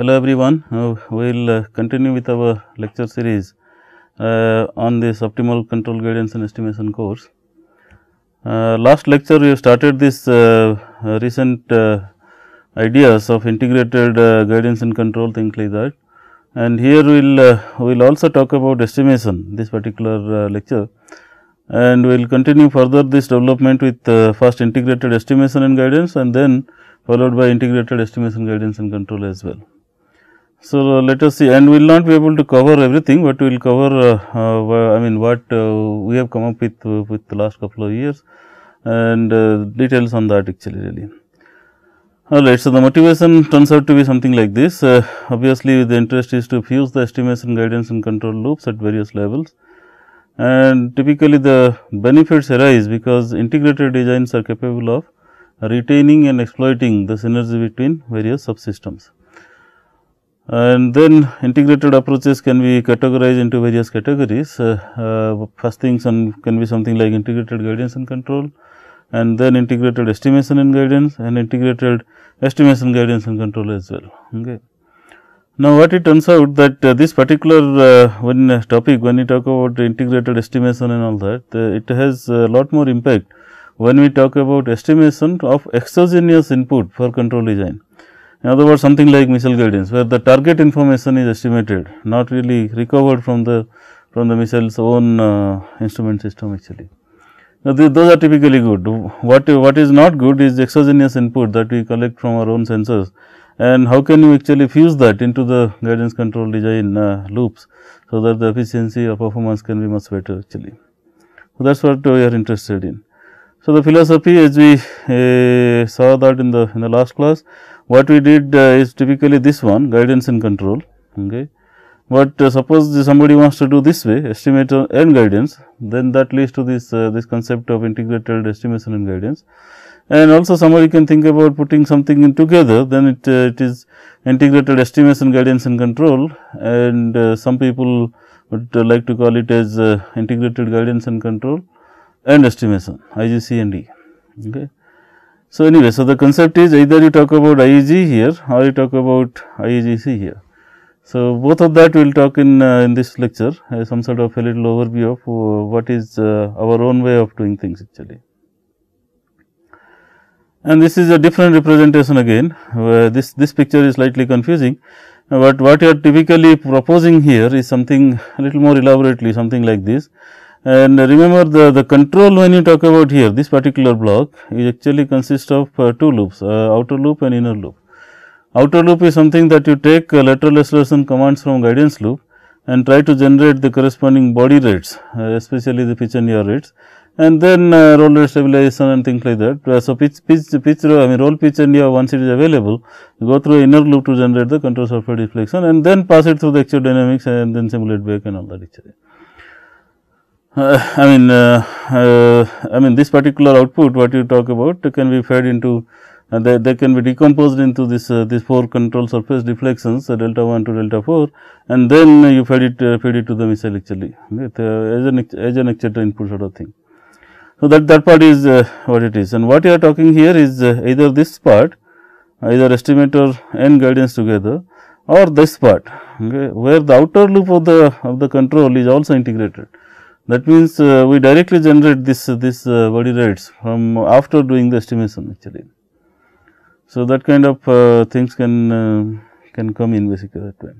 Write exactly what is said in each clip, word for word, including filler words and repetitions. Hello everyone, uh, we will uh, continue with our lecture series uh, on this Optimal Control Guidance and Estimation course. Uh, last lecture we have started this uh, uh, recent uh, ideas of integrated uh, guidance and control, things like that, and here we will uh, we will also talk about estimation this particular uh, lecture, and we will continue further this development with uh, first integrated estimation and guidance, and then followed by integrated estimation, guidance and control as well. So, uh, let us see, and we will not be able to cover everything, but we will cover uh, uh, I mean what uh, we have come up with uh, with the last couple of years and uh, details on that actually really. Alright, so the motivation turns out to be something like this. Uh, obviously, the interest is to fuse the estimation, guidance and control loops at various levels, and typically the benefits arise because integrated designs are capable of retaining and exploiting the synergy between various subsystems. And then integrated approaches can be categorized into various categories. Uh, uh, first things on can be something like integrated guidance and control, and then integrated estimation and guidance, and integrated estimation, guidance and control as well. Okay. Now, what it turns out that uh, this particular uh, when uh, topic, when we talk about integrated estimation and all that, uh, it has a lot more impact when we talk about estimation of exogenous input for control design. In other words, something like missile guidance, where the target information is estimated, not really recovered from the from the missile's own uh, instrument system actually. Now, th those are typically good. What what is not good is the exogenous input that we collect from our own sensors, and how can you actually fuse that into the guidance control design uh, loops, so that the efficiency or performance can be much better actually. So, that is what we are interested in. So, the philosophy, as we uh, saw that in the in the last class, what we did uh, is typically this one, guidance and control. Okay, but uh, suppose somebody wants to do this way, estimate and guidance, then that leads to this uh, this concept of integrated estimation and guidance. And also somebody can think about putting something in together, then it uh, it is integrated estimation, guidance and control, and uh, some people would uh, like to call it as uh, integrated guidance and control and estimation, I G C and E. Okay. So, anyway, so the concept is either you talk about I E G here or you talk about I E G C here. So, both of that we will talk in uh, in this lecture, uh, some sort of a little overview of uh, what is uh, our own way of doing things actually. And this is a different representation again, where this, this picture is slightly confusing, uh, but what you are typically proposing here is something a little more elaborately, something like this. And remember, the, the control when you talk about here, this particular block is actually consists of uh, two loops, uh, outer loop and inner loop. Outer loop is something that you take uh, lateral acceleration commands from guidance loop and try to generate the corresponding body rates, uh, especially the pitch and yaw rates, and then uh, roll rate stabilization and things like that. Uh, so, pitch, pitch, pitch, I mean roll, pitch and yaw, once it is available, you go through inner loop to generate the control software deflection and then pass it through the actual dynamics and then simulate back and all that actually. Uh, I mean, uh, uh, I mean this particular output what you talk about uh, can be fed into, uh, they, they can be decomposed into this uh, this four control surface deflections, uh, delta one to delta four, and then uh, you fed it uh, fed it to the missile actually, right, uh, as an as an etcetera input sort of thing. So that that part is uh, what it is, and what you are talking here is uh, either this part, either estimator and guidance together, or this part, okay, where the outer loop of the of the control is also integrated. That means, uh, we directly generate this uh, this uh, body rates from after doing the estimation actually. So, that kind of uh, things can uh, can come in basically that way.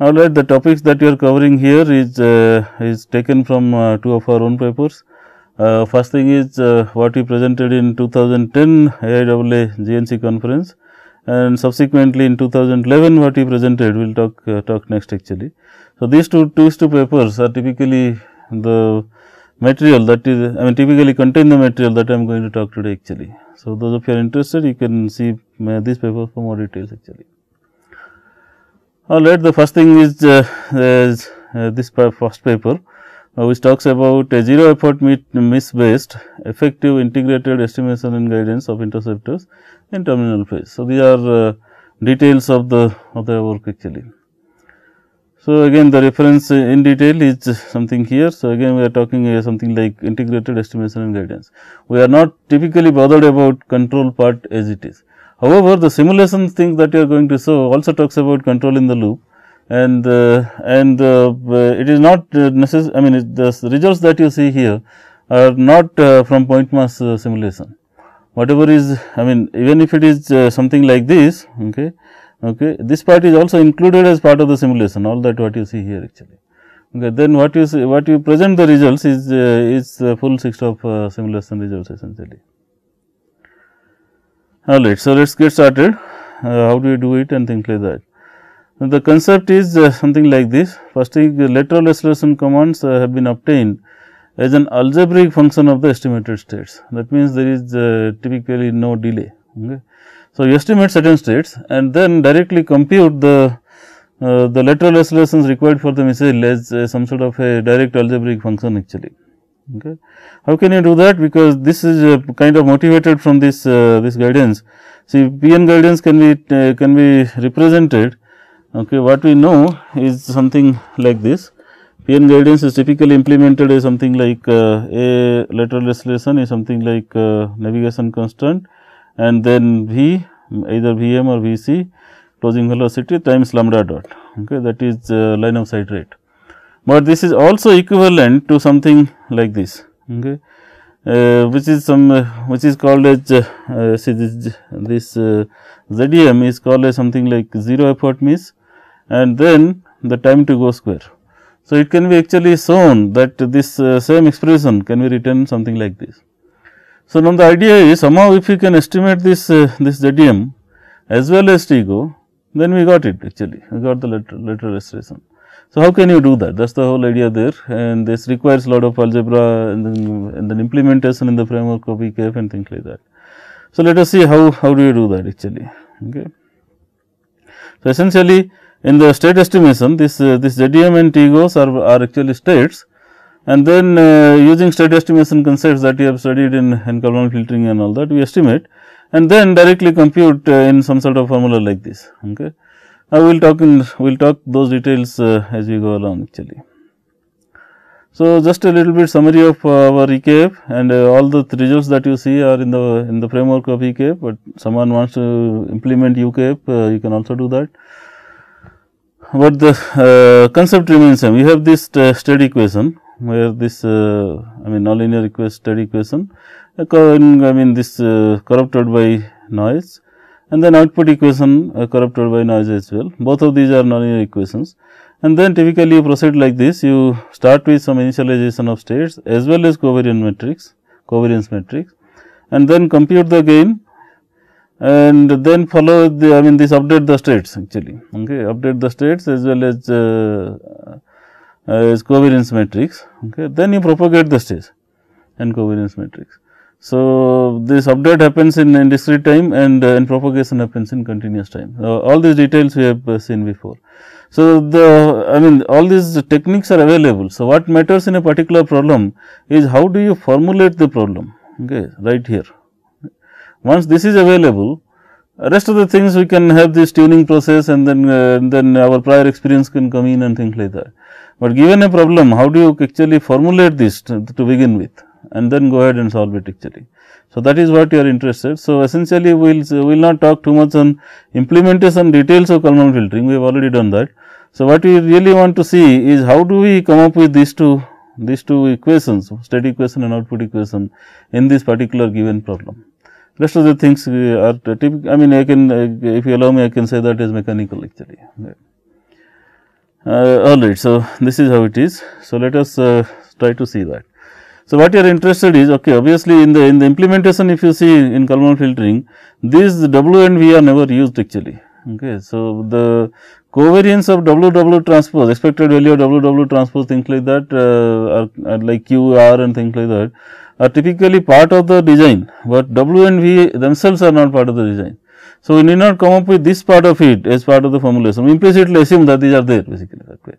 All right, the topics that you are covering here is uh, is taken from uh, two of our own papers. Uh, first thing is uh, what we presented in two thousand ten A I A A G N C conference, and subsequently in two thousand eleven what we presented, we will talk uh, talk next actually. So, these two, these two papers are typically the material that is, I mean typically contain the material that I am going to talk today actually. So, those of you are interested, you can see these papers for more details actually. Alright, the first thing is, uh, is uh, this first paper uh, which talks about a zero effort miss based effective integrated estimation and guidance of interceptors in terminal phase. So, these are uh, details of the of the work actually. So, again the reference in detail is something here. So, again we are talking uh, something like integrated estimation and guidance. We are not typically bothered about control part as it is. However, the simulation thing that you are going to show also talks about control in the loop, and uh, and uh, it is not uh, necessary. I mean, it, the results that you see here are not uh, from point mass uh, simulation. Whatever is, I mean, even if it is uh, something like this, okay. Okay, this part is also included as part of the simulation, all that what you see here actually. Okay, then what you see, what you present the results is uh, is uh, full six of uh, simulation results essentially. All right, so let's get started. Uh, how do you do it and things like that. Now, the concept is uh, something like this. First thing, the lateral escalation commands uh, have been obtained as an algebraic function of the estimated states. That means there is uh, typically no delay. Okay. So, you estimate certain states and then directly compute the uh, the lateral oscillations required for the missile as uh, some sort of a direct algebraic function actually. Okay. How can you do that? Because this is uh, kind of motivated from this uh, this guidance. See, P N guidance can be uh, can be represented. Okay, what we know is something like this. P N guidance is typically implemented as something like uh, a lateral oscillation is something like uh, navigation constant, and then V either V M or V C closing velocity times lambda dot, okay, that is uh, line of sight rate. But this is also equivalent to something like this, okay, uh, which is some uh, which is called as uh, see this, this uh, Z D M is called as something like zero effort miss and then the time to go square. So, it can be actually shown that this uh, same expression can be written something like this. So, now the idea is somehow if we can estimate this uh, this Z D M as well as T G O, then we got it actually, we got the lateral, lateral estimation. So, how can you do that? That is the whole idea there, and this requires lot of algebra and then, and then implementation in the framework of E K F and things like that. So, let us see how, how do you do that actually. Okay. So, essentially in the state estimation this uh, this Z D M and T G Os are, are actually states. And then uh, using state estimation concepts that you have studied in, in Kalman filtering and all that, we estimate and then directly compute uh, in some sort of formula like this. Okay. Now, we will talk in, we will talk those details uh, as we go along actually. So, just a little bit summary of uh, our E K F, and uh, all the th results that you see are in the in the framework of E K F, but someone wants to implement U K F, uh, you can also do that. But the uh, concept remains same. You have this st state equation, where this uh, I mean nonlinear equation, state equation, I mean this uh, corrupted by noise, and then output equation uh, corrupted by noise as well. Both of these are nonlinear equations, and then typically you proceed like this. You start with some initialization of states as well as covariance matrix, covariance matrix, and then compute the gain, and then follow the I mean this update the states actually. Okay, update the states as well as. Uh, Uh, is covariance matrix, okay. Then you propagate the stage and covariance matrix. So, this update happens in, in discrete time, and, uh, and propagation happens in continuous time. Uh, all these details we have uh, seen before. So, the I mean all these techniques are available. So, what matters in a particular problem is how do you formulate the problem, okay, right here. Once this is available, rest of the things we can have this tuning process, and then, uh, and then our prior experience can come in and things like that. But given a problem, how do you actually formulate this to, to begin with, and then go ahead and solve it actually. So, that is what you are interested. So, essentially we will we will not talk too much on implementation details of Kalman filtering, we have already done that. So, what we really want to see is how do we come up with these two, these two equations, state equation and output equation in this particular given problem. Rest of the things are typical, I mean I can, if you allow me, I can say that is mechanical actually. Right. Uh, alright, so this is how it is. So, let us uh, try to see that. So, what you are interested is, okay, obviously in the in the implementation, if you see in Kalman filtering, these W and V are never used actually. Okay, so the covariance of W W transpose, expected value of W W transpose, things like that, uh, are, are like Q R and things like that, are typically part of the design, but W and V themselves are not part of the design. So, we need not come up with this part of it as part of the formulation, we implicitly assume that these are there basically that way.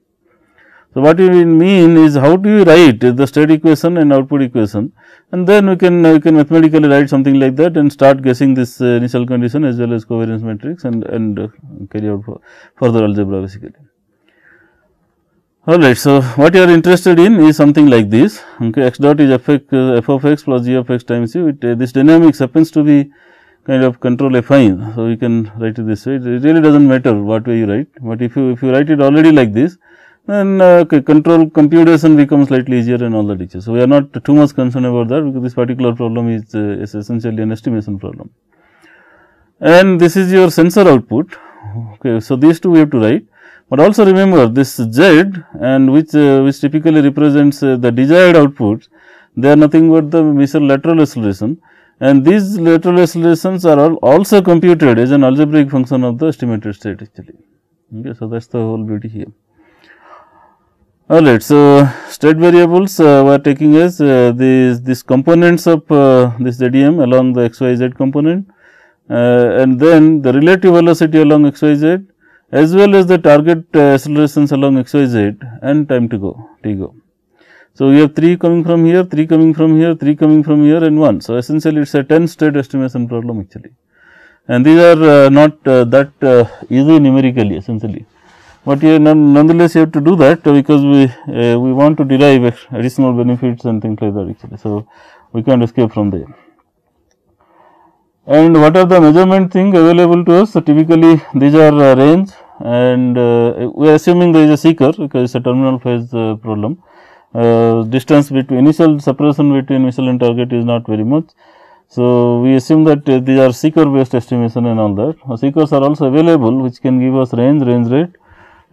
So, what you will mean is how do you write the state equation and output equation, and then we can we can mathematically write something like that and start guessing this initial condition as well as covariance matrix and, and carry out further algebra basically. Alright, so what you are interested in is something like this, okay, x dot is f, uh, f of x plus g of x times u, it, uh, this dynamics happens to be kind of control affine. So, you can write it this way, it really does not matter what way you write, but if you if you write it already like this, then uh, control computation becomes slightly easier and all that issue. So, we are not too much concerned about that, because this particular problem is, uh, is essentially an estimation problem. And this is your sensor output, okay, so these two we have to write. But also remember this Z and which uh, which typically represents uh, the desired outputs, they are nothing but the measure lateral acceleration, and these lateral accelerations are all also computed as an algebraic function of the estimated state actually. Okay, so, that is the whole beauty here. Alright, so state variables uh, we are taking as uh, these these components of uh, this Z D M along the x y z component, uh, and then the relative velocity along x y z, as well as the target uh, accelerations along x y z and time to go T G O. So, we have three coming from here, three coming from here, three coming from here and one. So, essentially it is a ten state estimation problem actually, and these are uh, not uh, that uh, easy numerically essentially, but you nonetheless you have to do that because we uh, we want to derive additional benefits and things like that actually. So, we can't escape from there. And what are the measurement thing available to us? So, typically these are uh, range, and uh, we are assuming there is a seeker because it is a terminal phase uh, problem. Uh, distance between initial separation between missile and target is not very much. So, we assume that uh, these are seeker based estimation and all that. Uh, seekers are also available which can give us range, range rate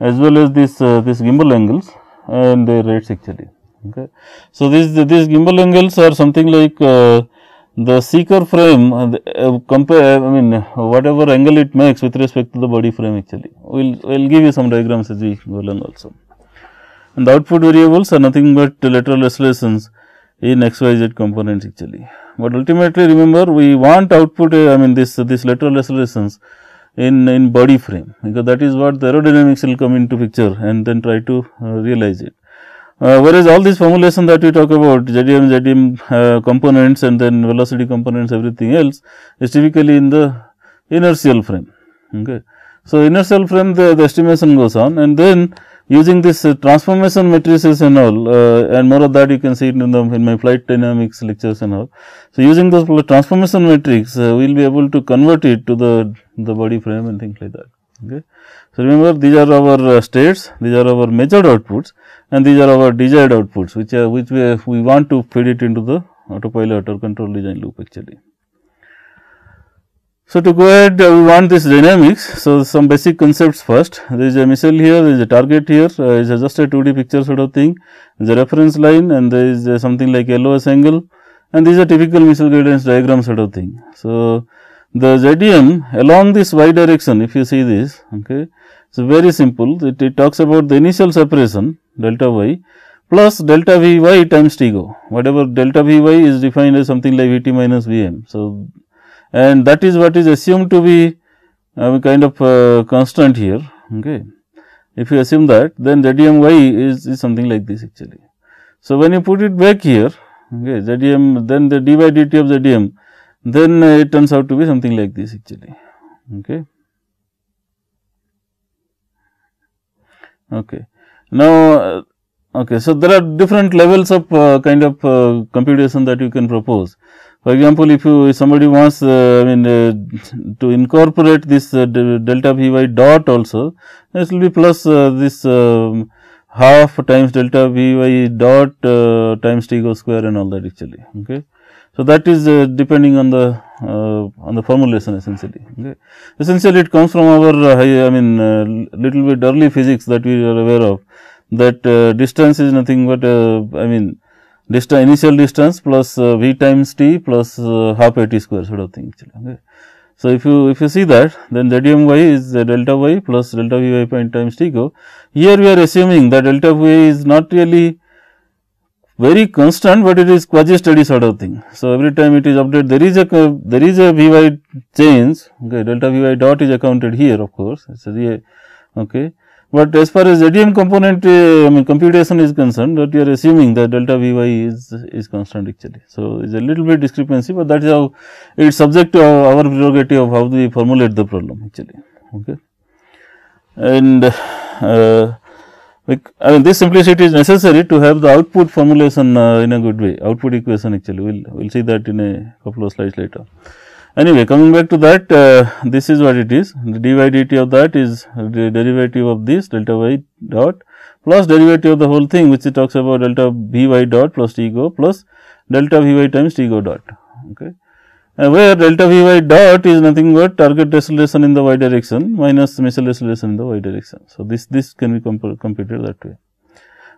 as well as this uh, this gimbal angles and their rates actually. Okay. So, these these gimbal angles are something like uh, the seeker frame uh, uh, compare I mean uh, whatever angle it makes with respect to the body frame actually. We will we'll give you some diagrams as we go along also. And the output variables are nothing but lateral oscillations in x y z components actually, but ultimately remember we want output uh, I mean this uh, this lateral oscillations in in body frame, because that is what the aerodynamics will come into picture and then try to uh, realize it. Uh, whereas, all these formulation that we talk about Z D M, Z D M uh, components and then velocity components, everything else is typically in the inertial frame. Okay. So, inertial frame the, the estimation goes on, and then using this uh, transformation matrices and all uh, and more of that you can see it in, the, in my flight dynamics lectures and all. So, using those transformation matrix uh, we will be able to convert it to the, the body frame and things like that. Okay. So, remember these are our uh, states, these are our measured outputs, and these are our desired outputs which are which we, uh, we want to feed it into the autopilot or control design loop actually. So, to go ahead uh, we want this dynamics. So, some basic concepts first, there is a missile here, there is a target here, uh, it is just a two D picture sort of thing, there is a reference line and there is uh, something like L O S angle, and these are typical missile guidance diagram sort of thing. So, the Z D M along this y direction, if you see this, okay, so very simple. It, it talks about the initial separation delta y plus delta v y times T G O, whatever delta v y is defined as something like v t minus v m. So, and that is what is assumed to be uh, kind of uh, constant here. Okay, if you assume that, then Z D M y is, is something like this actually. So, when you put it back here, okay, Z D M, then the d by dt of Z D M, then uh, it turns out to be something like this actually. Okay. Okay. Now, uh, okay, so there are different levels of uh, kind of uh, computation that you can propose. For example, if you if somebody wants uh, I mean uh, to incorporate this uh, delta v y dot also, this will be plus uh, this uh, half times delta v y dot uh, times T G O square and all that actually. Okay. So, that is uh, depending on the uh, on the formulation essentially. Okay. Essentially, it comes from our uh, I mean uh, little bit early physics that we are aware of, that uh, distance is nothing but uh, I mean distance, initial distance plus uh, v times t plus uh, half a t square sort of thing actually. Okay. So, if you if you see that, then Z D M y is uh, delta y plus delta v y point times T G O. Here we are assuming that delta v y is not really very constant, but it is quasi steady sort of thing. So, every time it is updated, there is a there is a Vy change, okay, delta Vy dot is accounted here, of course, it is a, okay. But as far as Z D M component uh, I mean computation is concerned, that you are assuming that delta Vy is is constant actually. So, it is a little bit discrepancy, but that is how it is subject to our prerogative of how we formulate the problem actually, okay. And uh, I mean this simplicity is necessary to have the output formulation uh, in a good way, output equation actually, we will we'll see that in a couple of slides later. Anyway, coming back to that, uh, this is what it is, the d by dt of that is the derivative of this delta y dot plus derivative of the whole thing, which it talks about delta v y dot plus t go plus delta v y times t go dot, okay. And where delta v y dot is nothing but target deceleration in the y direction minus initial deceleration in the y direction. So, this this can be comp computed that way.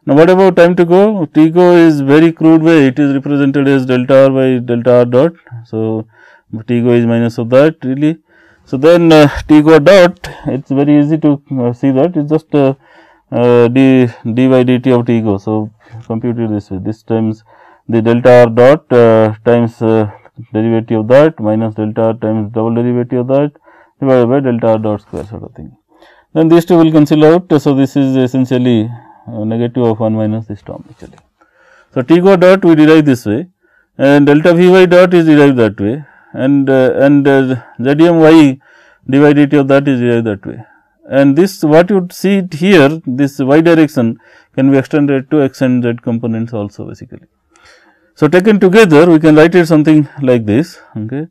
Now, what about time to go? T go is very crude way, it is represented as delta r by delta r dot. So, T go is minus of that really. So, then uh, T go dot, it is very easy to uh, see that, it is just uh, uh, d, d by dt of T go. So, compute it this way, this times the delta r dot uh, times uh, derivative of that minus delta r times double derivative of that divided by delta r dot square sort of thing. Then these two will cancel out. So, this is essentially uh, negative of one minus this term actually. So, T go dot we derive this way and delta v y dot is derived that way and uh, and uh, Z D M y d by dt of that is derived that way. And this what you see it here, this y direction can be extended to x and z components also basically. So, taken together we can write it something like this, okay.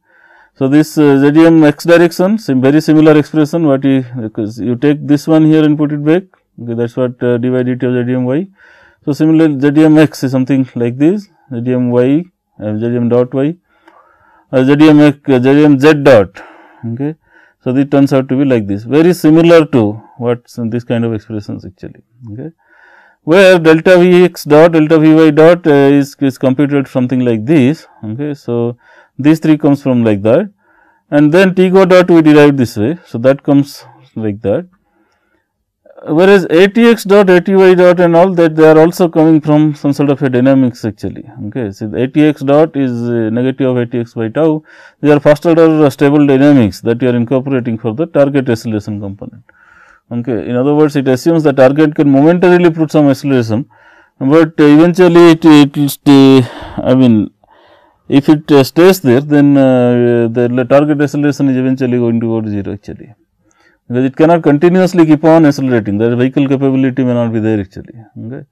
So, this uh, Z D M x direction very similar expression what you, because you take this one here and put it back, okay, that is what uh, d by dt of Z D M y. So, similar Z D M x is something like this, Z D M y, uh, Z D M dot y, uh, Z D M x, uh, Z D M z dot, okay. So, it turns out to be like this, very similar to what some, this kind of expressions actually, okay. Where delta v x dot delta v y dot uh, is, is computed something like this, okay. So, these three comes from like that and then T go dot we derive this way. So, that comes like that, whereas A T x dot A T y dot and all that they are also coming from some sort of a dynamics actually, okay. So, A T x dot is uh, negative of A T x by tau, they are first order stable dynamics that you are incorporating for the target acceleration component. Okay. In other words, it assumes the target can momentarily put some acceleration, but eventually it, it will stay, I mean if it stays there then uh, the target acceleration is eventually going to go to zero actually, because it cannot continuously keep on accelerating, the vehicle capability may not be there actually, okay.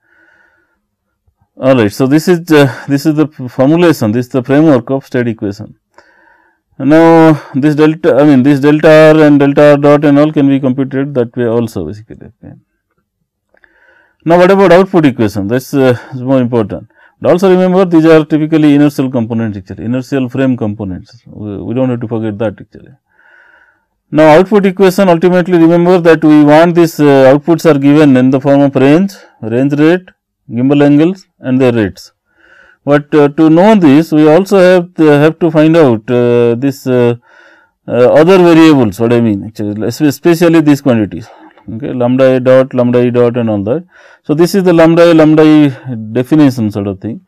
Alright. So, this is uh, this is the formulation, this is the framework of state equation. Now, this delta, I mean this delta r and delta r dot and all can be computed that way also basically, okay. Now, what about output equation? That is uh, more important. But also remember these are typically inertial components actually, inertial frame components, we, we do not have to forget that actually. Now, output equation ultimately remember that we want these uh, outputs are given in the form of range, range rate, gimbal angles and their rates. But uh, to know this, we also have to, have to find out uh, this uh, uh, other variables. What I mean, actually, especially these quantities, okay, lambda a dot, lambda e dot, and all that. So, this is the lambda a, lambda e definition sort of thing,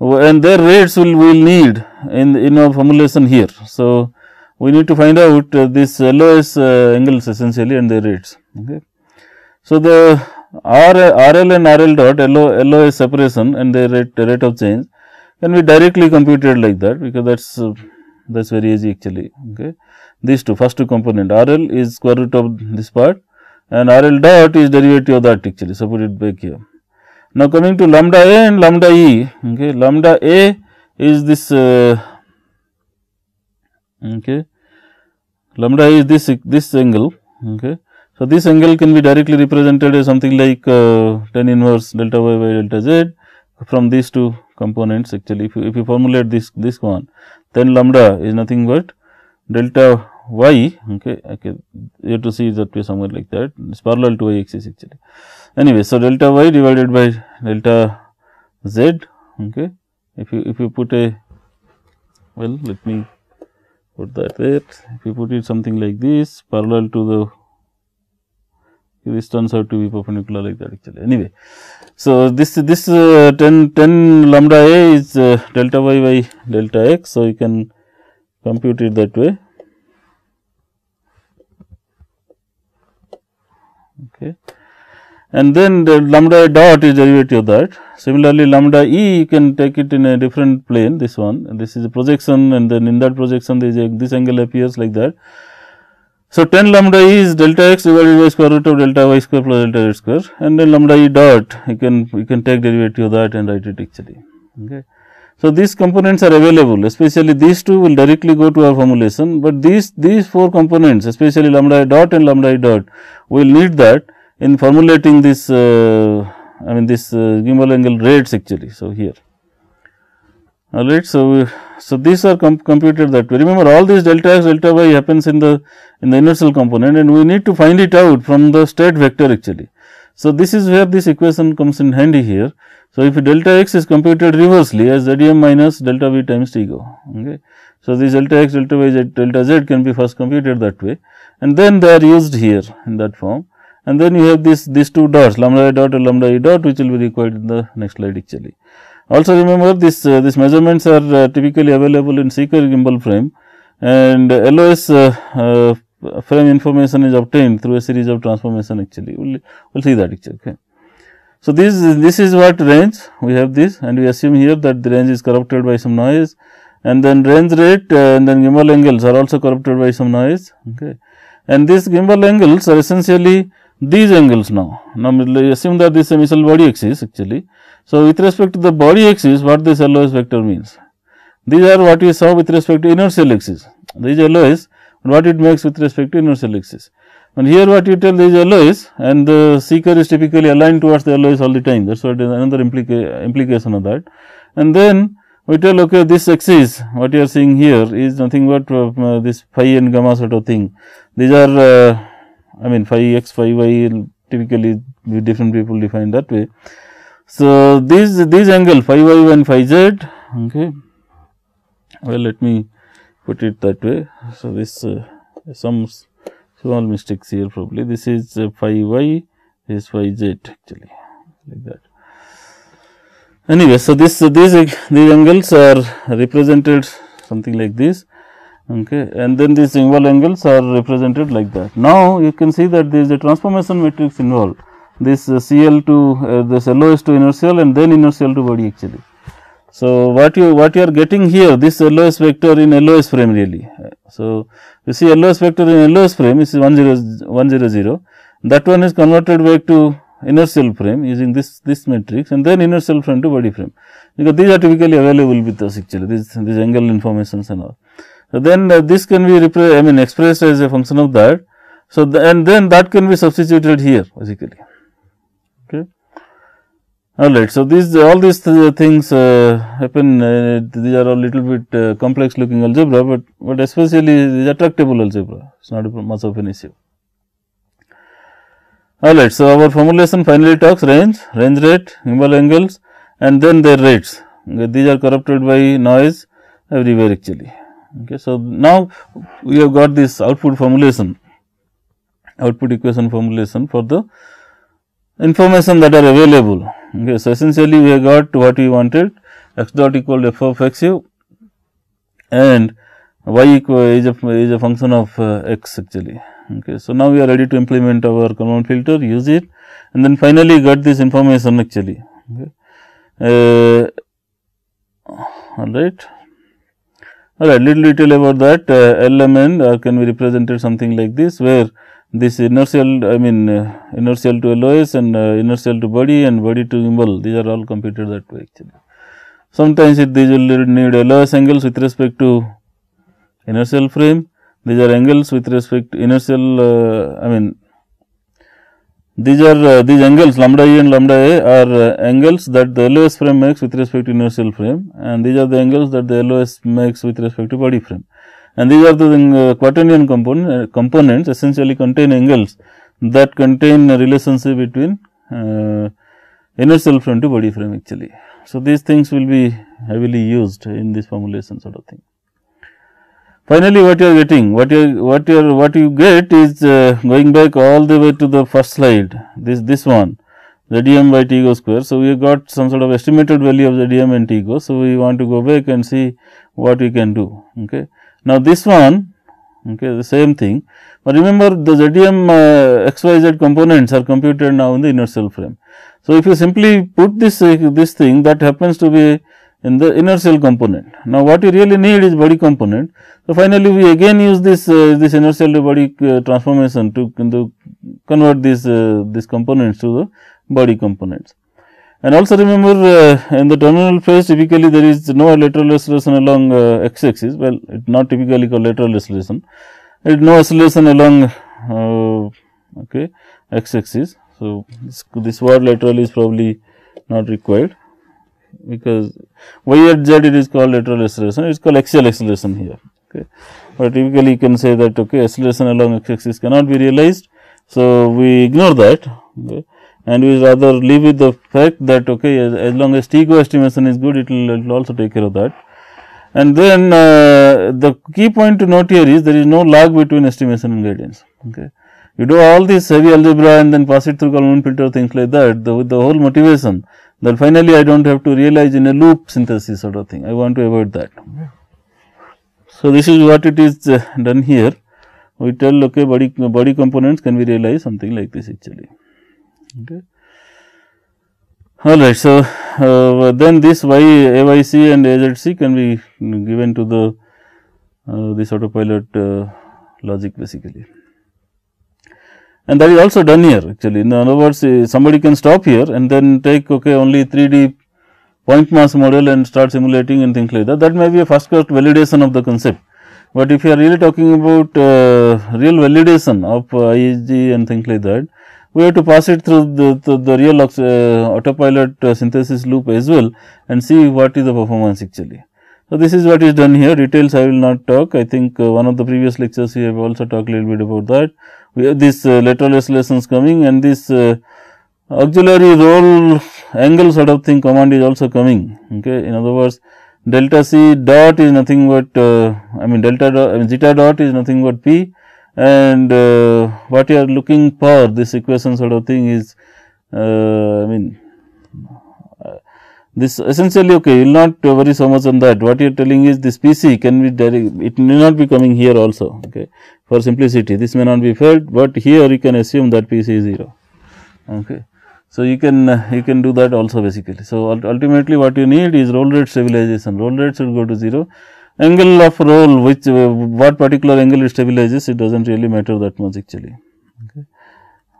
and their rates will we'll need in in our formulation here. So, we need to find out uh, this L O S uh, angles essentially and their rates. Okay. So, the R, RL and RL dot LO, LOS separation and their rate, rate of change can be directly computed like that, because that is uh, that is very easy actually, okay. These two first two component R L is square root of this part and R L dot is derivative of that actually, so put it back here. Now, coming to lambda a and lambda e, okay, lambda a is this, uh, okay, lambda is this, this angle, okay. So, this angle can be directly represented as something like uh, tan inverse delta y by delta z from these two components actually. If you, if you formulate this this one, then lambda is nothing but delta y, okay, okay, you have to see that way somewhere like that, it is parallel to y axis actually. Anyway, so delta y divided by delta z, okay. If you, if you put a, well let me put that there, if you put it something like this parallel to the which turns out to be perpendicular like that actually. Anyway, so this this uh, ten lambda a is uh, delta y by delta x. So, you can compute it that way. Okay. And then the lambda dot is derivative of that. Similarly, lambda e you can take it in a different plane, this one, and this is a projection, and then in that projection there is a, this angle appears like that. So, ten lambda e is delta x divided by square root of delta y square plus delta z square, and then lambda e dot you can you can take derivative of that and write it actually. Okay. So, these components are available, especially these two will directly go to our formulation, but these these four components, especially lambda I dot and lambda I dot, we will need that in formulating this uh, I mean this uh, gimbal angle rates actually. So, here alright. So, we, so these are com computed that way. Remember, all these delta x delta y happens in the in the inertial component, and we need to find it out from the state vector actually. So, this is where this equation comes in handy here. So, if delta x is computed reversely as Z D M minus delta v times T G O. Okay. So, this delta x, delta y, delta z can be first computed that way, and then they are used here in that form, and then you have this these two dots lambda I dot and lambda e dot, which will be required in the next slide actually. Also, remember this uh, these measurements are uh, typically available in seeker gimbal frame, and uh, L O S uh, uh, frame information is obtained through a series of transformation actually. We'll, we'll see that actually. Okay. So, this this is what range we have this, and we assume here that the range is corrupted by some noise, and then range rate uh, and then gimbal angles are also corrupted by some noise. Okay. And these gimbal angles are essentially these angles now. Now, assume that this is a missile body axis actually. So, with respect to the body axis, what this L O S vector means? These are what we saw with respect to inertial axis. These L O S, what it makes with respect to inertial axis. And here what you tell is L O S, and the seeker is typically aligned towards the L O S all the time. That is what is another implica implication of that. And then we tell, okay, this axis what you are seeing here is nothing but uh, this phi and gamma sort of thing. These are uh, I mean phi x, phi y, typically different people define that way. So, these these angle phi y and phi z. Okay. Well, let me put it that way. So, this uh, sums. Small mistakes here probably. This is uh, phi y, this is phi z actually, like that. Anyway, so this uh, these uh, these angles are represented something like this, okay, and then these gimbal angles are represented like that. Now you can see that there is a transformation matrix involved. This uh, C L to uh, this L O S to inertial, and then inertial to body actually. So, what you what you are getting here, this L O S vector in L O S frame really. So, you see L O S vector in L O S frame is one zero zero, that one is converted back to inertial frame using this this matrix, and then inertial frame to body frame, because these are typically available with us actually, these these angle informations and all. So, then uh, this can be repre I mean expressed as a function of that. So, the, and then that can be substituted here basically. Alright, so these all these th things uh, happen. Uh, these are a little bit uh, complex looking algebra, but but especially is attractable algebra. It's not much of an issue. Alright, so our formulation finally talks range, range rate, gimbal angles, and then their rates. Okay, these are corrupted by noise everywhere actually. Okay, so now we have got this output formulation, output equation formulation for the information that are available. Okay, so essentially we have got what we wanted, x dot equal to f of x u, and y equal is a, is a function of uh, x actually. Okay, so now we are ready to implement our Kalman filter, use it, and then finally got this information actually. Okay. Uh, all right, all right. Little detail about that. Uh, L M N uh, can be represented something like this, where this inertial, I mean uh, inertial to L O S, and uh, inertial to body, and body to gimbal, these are all computed that way actually. Sometimes it, these will need L O S angles with respect to inertial frame, these are angles with respect to inertial, uh, I mean these are uh, these angles lambda e and lambda a are uh, angles that the L O S frame makes with respect to inertial frame, and these are the angles that the L O S makes with respect to body frame. And these are the uh, quaternion component, uh, components essentially contain angles that contain a relationship between uh, inertial frame to body frame actually. So, these things will be heavily used in this formulation sort of thing. Finally, what you are getting, what you what you what you get is uh, going back all the way to the first slide. This this one, Z D M by T G O square. So we have got some sort of estimated value of Z D M and T G O. So we want to go back and see what we can do. Okay. Now this one, okay, the same thing. But remember the Z D M uh, X Y Z components are computed now in the inner cell frame. So if you simply put this uh, this thing that happens to be in the inner cell component. Now what you really need is body component. So finally, we again use this uh, this inner cell to body uh, transformation to, to convert these uh, these components to the body components. And also remember uh, in the terminal phase typically there is no lateral oscillation along uh, x axis. Well, it is not typically called lateral oscillation. There is no oscillation along uh, okay, x axis. So this, this word lateral is probably not required, because y at z it is called lateral acceleration, it is called axial acceleration here, okay. But typically you can say that okay, acceleration along x axis cannot be realized. So, we ignore that, okay, and we rather live with the fact that okay, as, as long as T G O estimation is good, it will, it will also take care of that. And then uh, the key point to note here is there is no lag between estimation and guidance, okay. You do all this heavy algebra and then pass it through Kalman filter, things like that, the, with the whole motivation that finally I do not have to realize in a loop synthesis sort of thing. I want to avoid that. So, this is what it is uh, done here. We tell okay, body, body components can be realized something like this actually. Okay. Alright, so uh, then this y, A Y C and A Z C can be given to the uh, this autopilot uh, logic basically. And that is also done here actually. In other words, somebody can stop here and then take okay, only three D point mass model and start simulating and things like that. That may be a fast course validation of the concept. But if you are really talking about uh, real validation of uh, I E G C and things like that, we have to pass it through the, through the real uh, autopilot uh, synthesis loop as well and see what is the performance actually. So, this is what is done here. Details I will not talk. I think uh, one of the previous lectures we have also talked a little bit about that. We have this uh, lateral oscillations coming and this uh, auxiliary roll angle sort of thing command is also coming. Okay. In other words, delta c dot is nothing but uh, I mean delta dot, I mean zeta dot is nothing but p, and uh, what you are looking for this equation sort of thing is uh, I mean this essentially okay, you will not worry so much on that. What you are telling is this P C can be direct, it may not be coming here also, okay. For simplicity, this may not be felt, but here you can assume that P C is zero, okay. So, you can uh, you can do that also basically. So, ultimately what you need is roll rate stabilization, roll rate should go to zero, angle of roll which uh, what particular angle it stabilizes, it does not really matter that much actually, okay.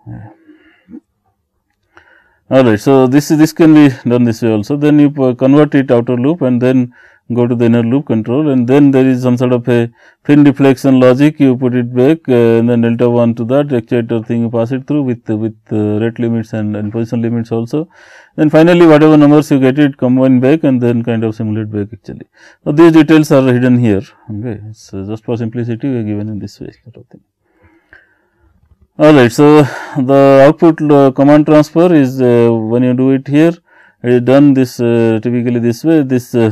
Yeah. Alright, so this is, this can be done this way also. Then you convert it outer loop and then go to the inner loop control, and then there is some sort of a fin deflection logic. You put it back uh, and then delta one to that actuator thing, you pass it through with uh, with uh, rate limits and, and position limits also. Then finally, whatever numbers you get, it combine back and then kind of simulate back actually. So these details are hidden here. Okay, so just for simplicity, we are given in this way sort of thing. Alright, so the output uh, command transfer is uh, when you do it here, it is done this uh, typically this way. This uh,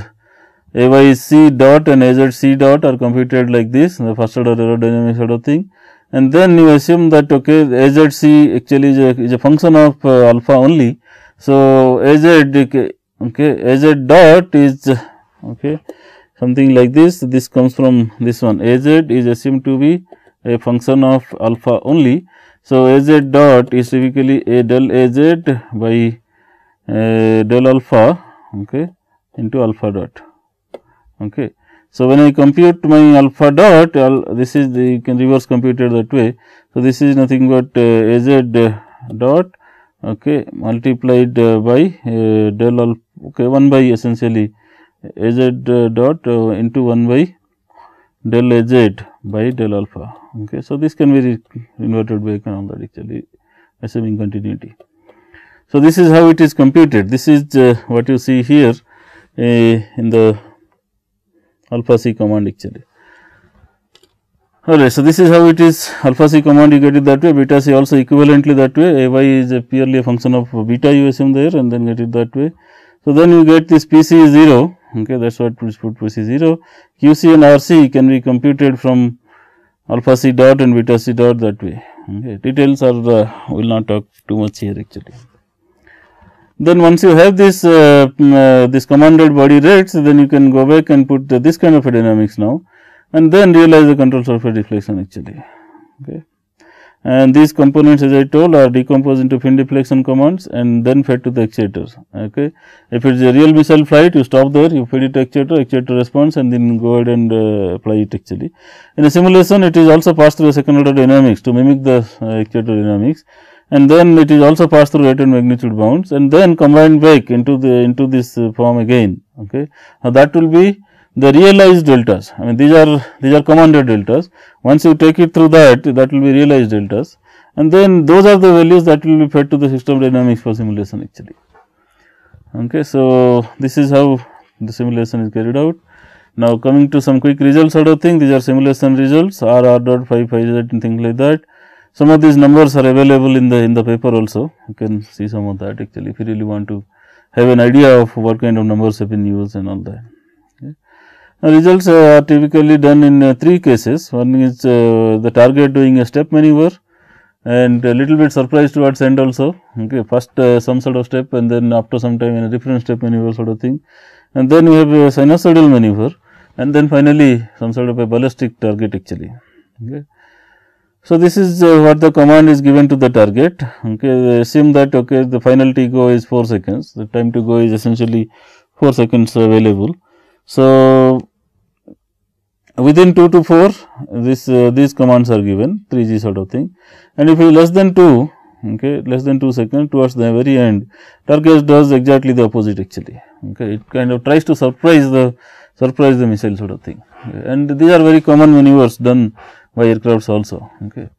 A Y C dot and A Z C dot are computed like this, the first order aerodynamic sort of thing, and then you assume that okay, A Z C actually is a, is a function of uh, alpha only. So A Z okay, A Z dot is okay something like this. This comes from this one. A Z is assumed to be a function of alpha only. So, A z dot is typically a del A z by uh, del alpha okay, into alpha dot. Okay. So, when I compute my alpha dot, this is the, you can reverse compute it that way. So, this is nothing but uh, A z dot okay, multiplied uh, by uh, del alpha okay, one by essentially A z dot uh, into one by del A z by del alpha. Okay. So, this can be inverted back and all that actually, assuming continuity. So, this is how it is computed. This is uh, what you see here uh, in the alpha c command actually. Alright. So, this is how it is, alpha c command you get it that way, beta c also equivalently that way, a y is a purely a function of beta you assume there and then get it that way. So, then you get this P C is zero, okay, that is what we put P C zero. Q C and R C can be computed from alpha C dot and beta C dot that way. Okay. Details are the, we will not talk too much here actually. Then once you have this uh, uh, this commanded body rates, then you can go back and put the, this kind of a dynamics now, and then realize the control surface deflection actually. Okay. And these components, as I told, are decomposed into fin deflection commands and then fed to the actuator. Okay. If it is a real missile flight, you stop there, you feed it to actuator, actuator responds, and then go ahead and uh, apply it actually. In a simulation, it is also passed through a second order dynamics to mimic the uh, actuator dynamics. And then it is also passed through rate and magnitude bounds and then combined back into the into this uh, form again. Okay. Now, that will be the realized deltas. I mean, these are these are commanded deltas. Once you take it through that, that will be realized deltas, and then those are the values that will be fed to the system dynamics for simulation actually. Okay. So, this is how the simulation is carried out. Now, coming to some quick results sort of thing, these are simulation results R, R dot, phi, phi z and things like that. Some of these numbers are available in the in the paper also. You can see some of that actually if you really want to have an idea of what kind of numbers have been used and all that. Okay. Now, results are typically done in uh, three cases. One is uh, the target doing a step maneuver and a little bit surprise towards end also. Okay. First uh, some sort of step and then after some time in a different step maneuver sort of thing, and then we have a sinusoidal maneuver, and then finally some sort of a ballistic target actually. Okay. So, this is uh, what the command is given to the target. Okay, assume that okay, the final T G O is four seconds, the time to go is essentially four seconds available. So, within two to four, this uh, these commands are given, three G sort of thing, and if it is less than two, okay, less than two seconds towards the very end, target does exactly the opposite actually. Okay, it kind of tries to surprise the surprise the missile sort of thing, okay, and these are very common maneuvers done by aircrafts also. Okay.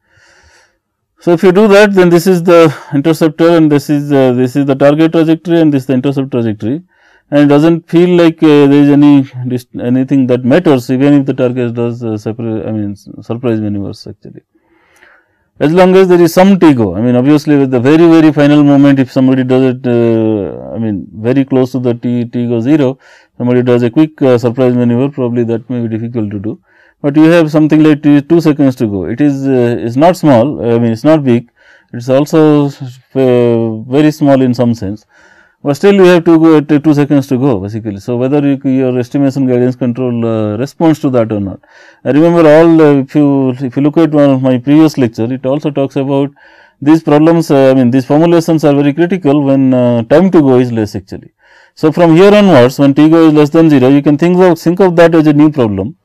So, if you do that, then this is the interceptor and this is uh, this is the target trajectory and this is the intercept trajectory, and it does not feel like uh, there is any anything that matters even if the target does uh, surprise, I mean surprise maneuvers actually. As long as there is some T G O, I mean obviously with the very very final moment, if somebody does it uh, I mean very close to the T G O zero, somebody does a quick uh, surprise maneuver, probably that may be difficult to do. But you have something like two seconds to go. It is uh, is not small. I mean, it's not big. It's also uh, very small in some sense. But still, you have to go at two seconds to go basically. So whether you, your estimation guidance control uh, responds to that or not. I remember all. Uh, if you if you look at one of my previous lecture, it also talks about these problems. Uh, I mean, these formulations are very critical when uh, time to go is less actually. So from here onwards, when T G O is less than zero, you can think of think of that as a new problem.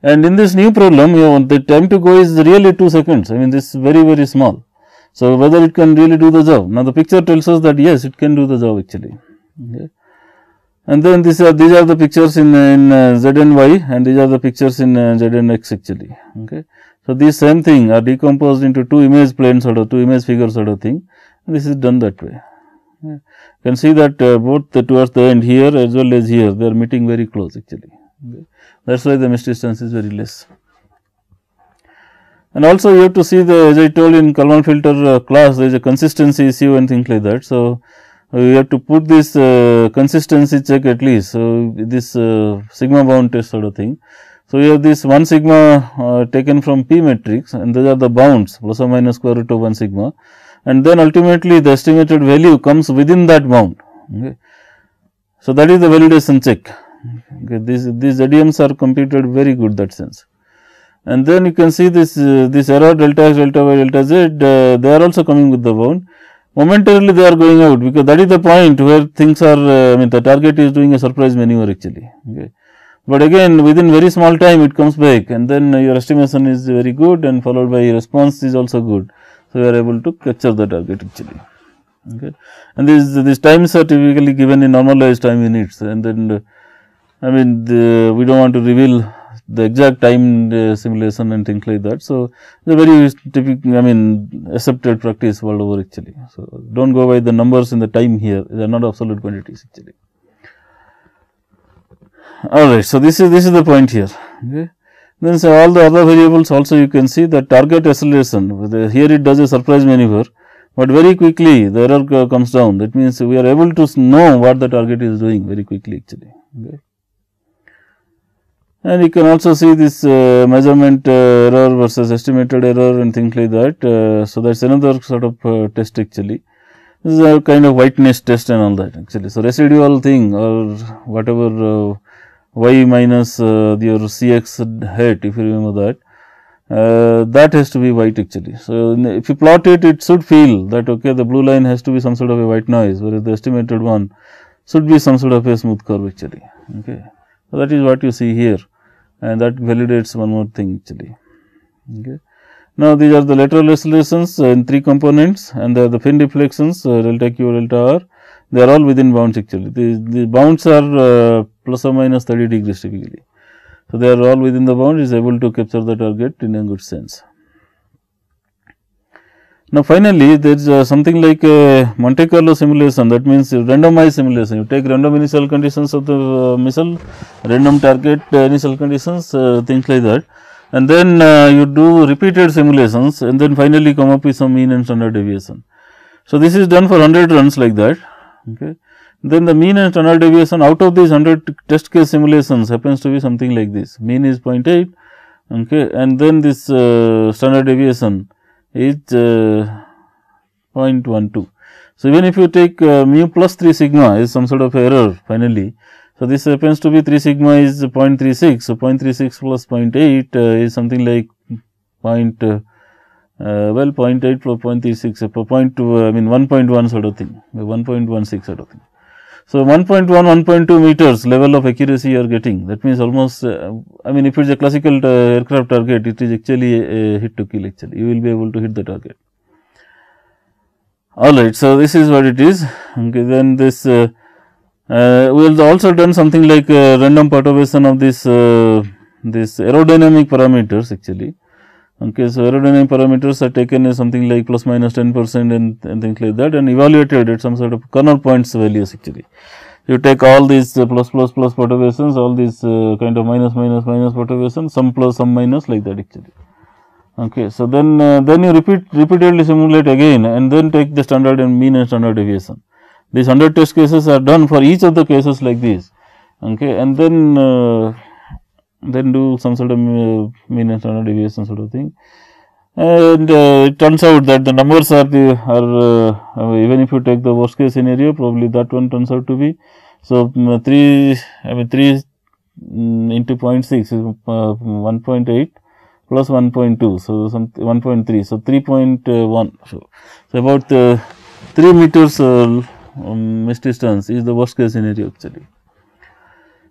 And in this new problem, you know, the time to go is really two seconds. I mean, this is very, very small. So, whether it can really do the job. Now, the picture tells us that yes, it can do the job actually. Okay. And then these are these are the pictures in in uh, Z and Y, and these are the pictures in uh, Z and X actually. Okay. So, these same thing are decomposed into two image planes sort of two image figures sort of thing. And this is done that way. Okay. You can see that uh, both the towards the end here as well as here, they are meeting very close actually. Okay. That is why the missed distance is very less. And also you have to see the, as I told in Kalman filter uh, class, there is a consistency issue and things like that. So, uh, you have to put this uh, consistency check at least. So, this uh, sigma bound test sort of thing. So, you have this one sigma uh, taken from P matrix, and these are the bounds plus or minus square root of one sigma, and then ultimately the estimated value comes within that bound. Okay. So, that is the validation check. Okay, these these Z D Ms are computed very good that sense, and then you can see this uh, this error delta x, delta y, delta z. Uh, they are also coming with the bound. Momentarily they are going out because that is the point where things are. Uh, I mean the target is doing a surprise maneuver actually. Okay, but again within very small time it comes back, and then your estimation is very good, and followed by response is also good. So you are able to capture the target actually. Okay, and these these times are typically given in normalized time units, and then. Uh, I mean, the, we do not want to reveal the exact time uh, simulation and things like that. So, it is a very typical, I mean, accepted practice world over actually. So, do not go by the numbers in the time here, they are not absolute quantities actually. Alright, so this is this is the point here. Okay. Then, so all the other variables also you can see the target acceleration, here it does a surprise maneuver. but very quickly the error curve comes down. That means we are able to know what the target is doing very quickly actually. Okay. And you can also see this uh, measurement uh, error versus estimated error and things like that. Uh, so, that is another sort of uh, test actually. This is a kind of whiteness test and all that actually. So, residual thing or whatever uh, y minus uh, your C X hat, if you remember that. Uh, that has to be white actually. So, if you plot it, it should feel that okay, the blue line has to be some sort of a white noise, whereas the estimated one should be some sort of a smooth curve actually. Okay. So, that is what you see here, and that validates one more thing actually. Okay. Now, these are the lateral oscillations in three components, and they are the fin deflections uh, delta Q, delta R. They are all within bounds actually. The, the bounds are uh, plus or minus thirty degrees typically. So, they are all within the bound, is able to capture the target in a good sense. Now, finally, there is uh, something like a Monte Carlo simulation, that means randomized simulation. You take random initial conditions of the uh, missile, random target uh, initial conditions, uh, things like that, and then uh, you do repeated simulations and then finally come up with some mean and standard deviation. So, this is done for one hundred runs like that. Okay. Then the mean and standard deviation out of these one hundred test case simulations happens to be something like this. Mean is zero point eight, okay, and then this uh, standard deviation is uh, zero point one two. So, even if you take uh, mu plus three sigma is some sort of error finally. So, this happens to be three sigma is zero point three six. So, zero point three six plus zero point eight uh, is something like point, uh, uh, well zero point eight plus zero point three six, uh, zero point two, uh, I mean one point one sort of thing, one point one six sort of thing. So, one point one, one point two meters level of accuracy you are getting, that means almost uh, I mean if it is a classical uh, aircraft target, it is actually a, a hit to kill actually, you will be able to hit the target. Alright, so this is what it is, okay, then this uh, uh, we have also done something like uh, random perturbation of this, uh, this aerodynamic parameters actually. Okay, so aerodynamic parameters are taken as something like plus minus ten percent and, and things like that, and evaluated at some sort of corner points values actually. You take all these uh, plus plus plus perturbations, all these uh, kind of minus minus minus perturbations, some plus some minus like that actually. Okay, so then uh, then you repeat repeatedly simulate again and then take the standard and mean and standard deviation. These one hundred test cases are done for each of the cases like these. Okay, and then. Uh, then do some sort of uh, mean and standard deviation sort of thing, and uh, it turns out that the numbers are the are uh, even if you take the worst case scenario, probably that one turns out to be. So, um, three I mean three um, into zero point six is uh, one point eight plus one point two, so some one point three, so three point one. So, so about uh, three meters uh, um, missed distance is the worst case scenario actually.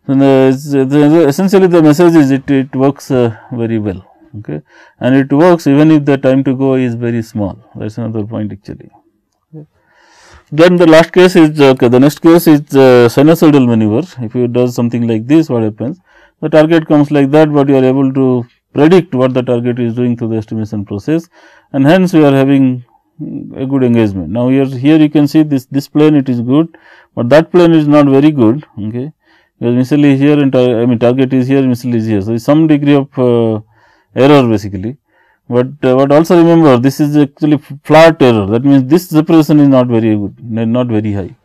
And the, the, essentially the message is it, it works uh, very well, okay, and it works even if the time to go is very small, that is another point actually. Okay. Then the last case is, okay, the next case is uh, sinusoidal maneuver. If you do something like this, what happens? The target comes like that, but you are able to predict what the target is doing through the estimation process, and hence we are having a good engagement. Now, here, here you can see this, this plane it is good, but that plane is not very good, okay. Because missile is here and I mean target is here, missile is here. So, there is some degree of uh, error basically, but uh, but also remember this is actually flat error, that means this separation is not very good, not very high.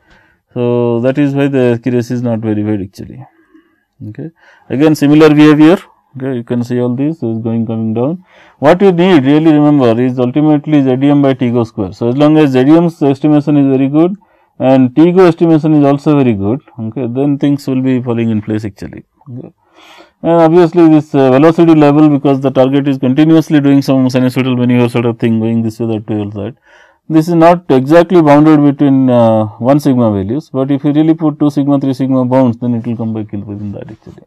So, that is why the accuracy is not very good actually. Okay. Again similar behavior, okay, you can see all this is going coming down. What you need really remember is ultimately Z D M by T G O square. So, as long as Z D M's estimation is very good and T G O estimation is also very good, okay, then things will be falling in place actually. Okay. And obviously, this uh, velocity level, because the target is continuously doing some sinusoidal maneuver sort of thing, going this way, that way, all that. This is not exactly bounded between uh, one sigma values, but if you really put two sigma, three sigma bounds, then it will come back in within that actually.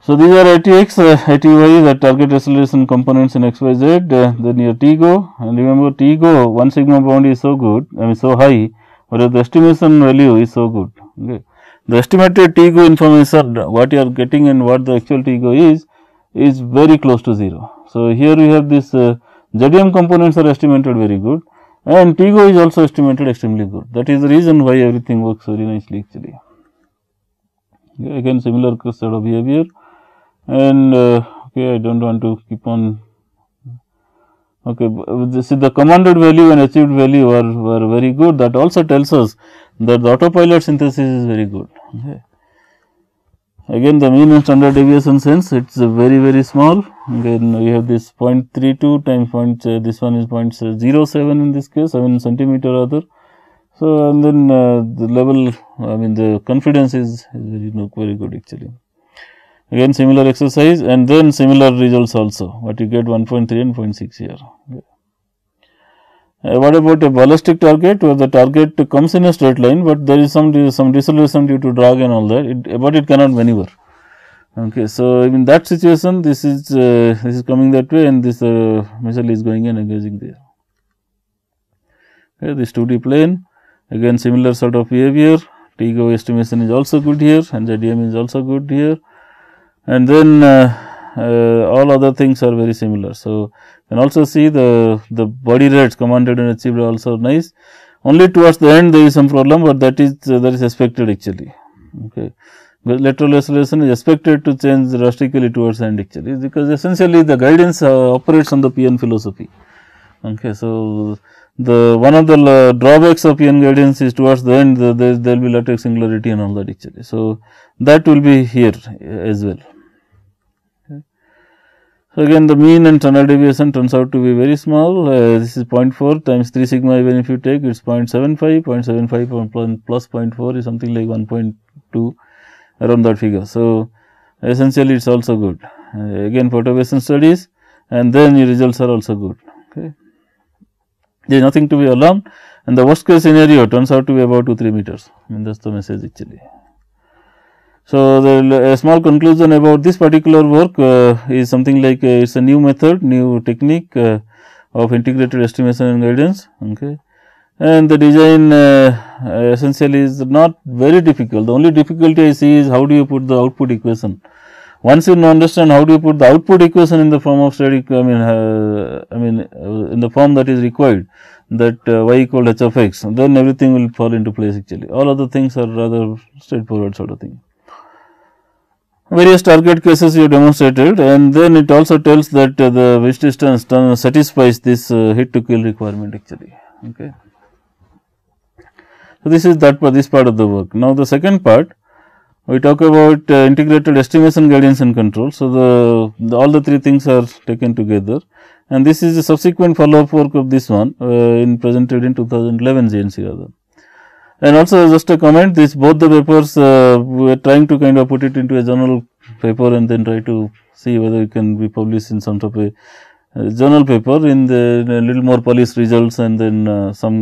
So, these are A T X, uh, A T Y, the target acceleration components in X Y Z, uh, then your T G O, and remember T G O one sigma bound is so good, I mean so high, whereas the estimation value is so good. Okay. The estimated T G O information, what you are getting and what the actual T G O is, is very close to zero. So, here we have this uh, Z D M components are estimated very good, and T G O is also estimated extremely good. That is the reason why everything works very nicely actually. Okay. Again, similar sort of behavior. And uh, okay, I do not want to keep on Okay, see the commanded value and achieved value were, were very good. That also tells us that the autopilot synthesis is very good. Okay. Again, the mean and standard deviation sense, it is very very small. Again, we have this zero point three two times point, uh, this one is zero point zero seven in this case, seven centimeter rather. So, and then uh, the level, I mean the confidence is, is very, not very good actually. Again, similar exercise and then similar results also, what you get one point three and zero point six here. Okay. Uh, what about a ballistic target, where the target comes in a straight line, but there is some some dissolution due to drag and all that, it, but it cannot maneuver. Okay, so in that situation, this is uh, this is coming that way, and this uh, missile is going and engaging there. Okay, this two D plane, again similar sort of behavior. T G O estimation is also good here, and Z D M is also good here, and then. Uh, Uh, all other things are very similar. So, you can also see the, the body rates commanded and achieved are also nice. Only towards the end there is some problem, but that is uh, that is expected actually. Okay. But lateral acceleration is expected to change drastically towards the end actually, because essentially the guidance uh, operates on the P N philosophy. Okay. So, the one of the uh, drawbacks of P N guidance is towards the end the, there will be lateral singularity and all that actually. So, that will be here uh, as well. So, again the mean and standard deviation turns out to be very small, uh, this is zero point four times three sigma, even if you take it is zero point seven five, zero point seven five plus zero point four is something like one point two around that figure. So, essentially it is also good, uh, again perturbation studies and then your results are also good. Okay. There is nothing to be alarmed and the worst case scenario turns out to be about two to three meters, I mean that is the message actually. So, the, a small conclusion about this particular work uh, is something like uh, it is a new method, new technique uh, of integrated estimation and guidance. Okay. And the design uh, essentially is not very difficult. The only difficulty I see is how do you put the output equation. Once you understand how do you put the output equation in the form of static, I mean, uh, I mean uh, in the form that is required, that uh, y equal h of x, then everything will fall into place actually. All other things are rather straightforward sort of thing. Various target cases you demonstrated, and then it also tells that uh, the which distance satisfies this uh, hit to kill requirement actually. Okay. So, this is that part, this part of the work. Now, the second part we talk about uh, integrated estimation, guidance and control. So, the, the all the three things are taken together, and this is a subsequent follow up work of this one uh, in presented in two thousand eleven G N C rather. And also just a comment, this both the papers uh, we are trying to kind of put it into a journal paper and then try to see whether it can be published in some sort of a uh, journal paper in the in a little more polished results, and then uh, some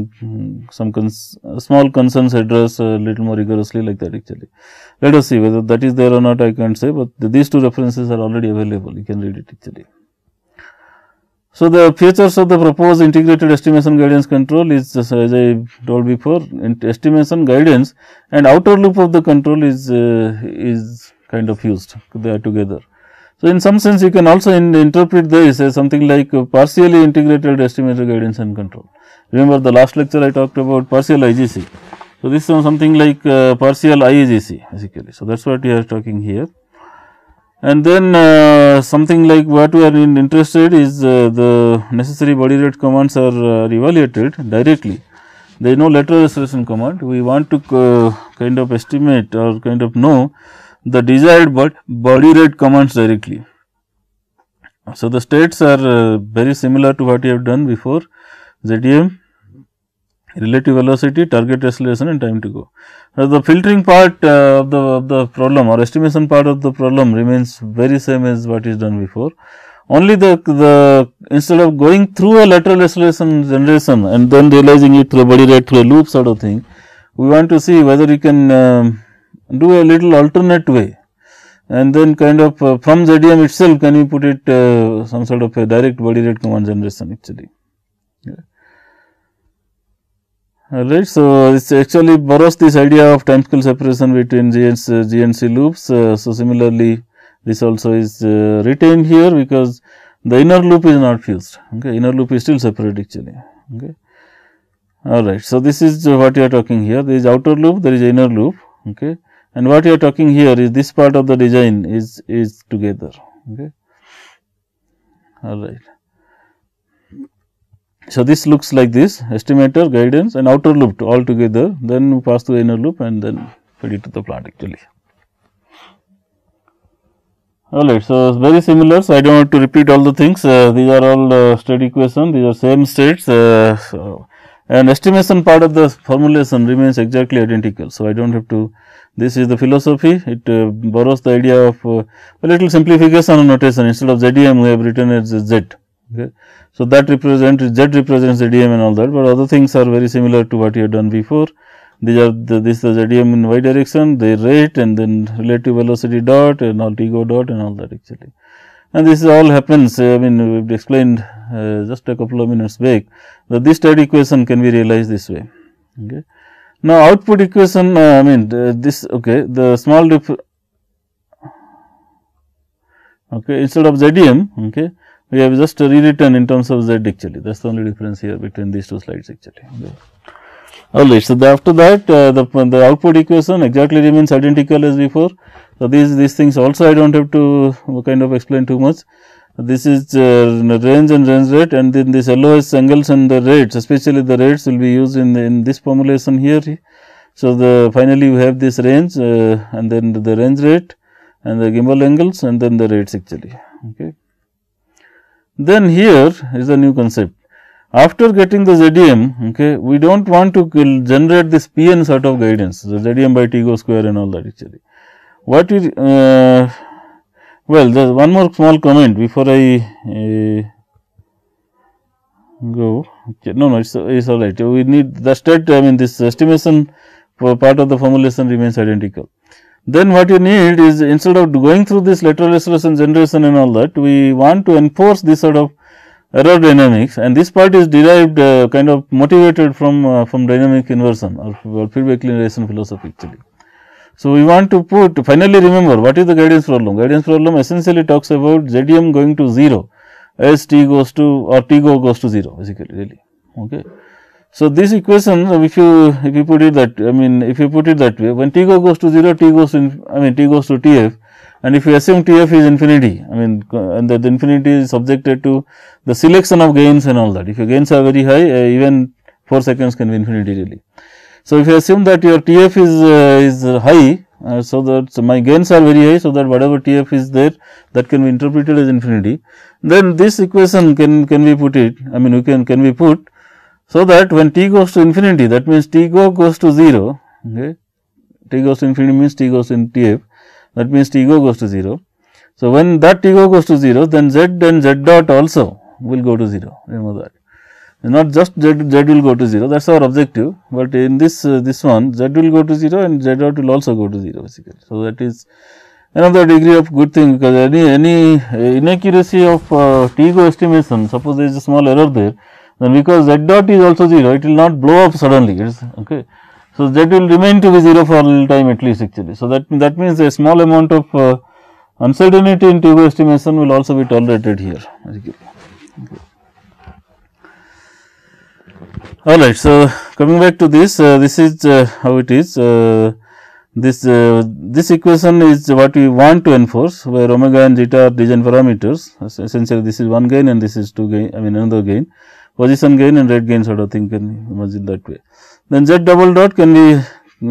some cons small concerns addressed a little more rigorously like that actually. Let us see whether that is there or not, I can't say, but the, these two references are already available, you can read it actually. So, the features of the proposed integrated estimation guidance control is, as I told before, estimation guidance and outer loop of the control is uh, is kind of used, they are together. So, in some sense you can also in interpret this as something like partially integrated estimation guidance and control. Remember the last lecture I talked about partial I G C. So, this is something like uh, partial I E G C basically. So, that is what we are talking here. And then uh, something like what we are in interested is uh, the necessary body rate commands are uh, evaluated directly. There is no lateral acceleration command. We want to uh, kind of estimate or kind of know the desired but body rate commands directly. So, the states are uh, very similar to what you have done before: Z D M, relative velocity, target acceleration and time to go. Now, the filtering part uh, of the of the problem or estimation part of the problem remains very same as what is done before. Only the, the instead of going through a lateral acceleration generation and then realizing it through body rate through a loop sort of thing, we want to see whether you can um, do a little alternate way, and then kind of uh, from Z D M itself can we put it uh, some sort of a direct body rate command generation actually. Yeah. Alright, so it actually borrows this idea of time scale separation between G N C loops. Uh, so, similarly, this also is uh, retained here, because the inner loop is not fused, okay, inner loop is still separate actually. Okay. Alright, so this is what you are talking here, there is outer loop, there is inner loop, okay, and what you are talking here is this part of the design is, is together. Okay. Alright. So, this looks like this: estimator, guidance and outer loop all together, then we pass through inner loop and then feed it to the plant actually. Alright, so very similar. So, I do not want to repeat all the things. Uh, these are all uh, state equations, these are same states, uh, so, and estimation part of the formulation remains exactly identical. So, I do not have to. This is the philosophy. It uh, borrows the idea of uh, a little simplification and notation. Instead of Z D M, we have written as Z. Okay. So, that represents Z represents Z D M and all that, but other things are very similar to what you have done before. These are the, this is the Z D M in y direction, the rate, and then relative velocity dot and all T G O dot and all that actually. And this all happens. I mean, we have explained uh, just a couple of minutes back that this state equation can be realized this way. Okay. Now, output equation, uh, I mean uh, this, okay, the small diff, okay, instead of Z D M, okay, we have just rewritten in terms of Z actually. That is the only difference here between these two slides actually. Okay. Alright, so the after that uh, the, the output equation exactly remains identical as before. So, these, these things also I do not have to kind of explain too much. This is uh, range and range rate, and then this L O S angles and the rates, especially the rates will be used in the, in this formulation here. So, the finally, we have this range uh, and then the range rate and the gimbal angles and then the rates actually. Okay. Then here is a new concept. After getting the Z D M, okay, we do not want to generate this P N sort of guidance, the Z D M by T G O square and all that actually. What we uh, well, there is one more small comment before I uh, go. Okay. No, no, it is it's all right. We need the state, I mean this estimation for part of the formulation remains identical. Then what you need is, instead of going through this lateral acceleration generation and all that, we want to enforce this sort of error dynamics, and this part is derived uh, kind of motivated from, uh, from dynamic inversion or, or feedback linearization philosophy actually. So, we want to put, finally remember what is the guidance problem. Guidance problem essentially talks about Z D M going to zero as T goes to or T G O goes to zero basically really. Okay. So, this equation, if you, if you put it that, I mean if you put it that way, when T G O goes to zero, T goes to, I mean T goes to T F, and if you assume T F is infinity, I mean and that the infinity is subjected to the selection of gains and all that. If your gains are very high, uh, even four seconds can be infinity really. So, if you assume that your T F is uh, is high, uh, so that so my gains are very high, so that whatever T F is there, that can be interpreted as infinity. Then this equation can can be put it. I mean, we can can be put so that when T goes to infinity, that means T G O goes to zero. Okay, T goes to infinity means T goes in T F. That means T G O goes to zero. So when that T G O goes to zero, then Z and Z dot also will go to zero. Remember that. Not just z, z will go to zero, that is our objective, but in this uh, this one z will go to zero and z dot will also go to zero basically. So, that is another degree of good thing, because any any inaccuracy of uh, T G O estimation, suppose there is a small error there, then because z dot is also zero, it will not blow up suddenly. It is, okay. So, z will remain to be zero for a little time at least actually. So, that, that means a small amount of uh, uncertainty in T G O estimation will also be tolerated here basically. Okay. Alright, so coming back to this, uh, this is uh, how it is. Uh, this uh, this equation is what we want to enforce, where omega and zeta are design parameters. Essentially, this is one gain and this is two gain. I mean, another gain, position gain and rate gain sort of thing, can imagine that way. Then z double dot can be.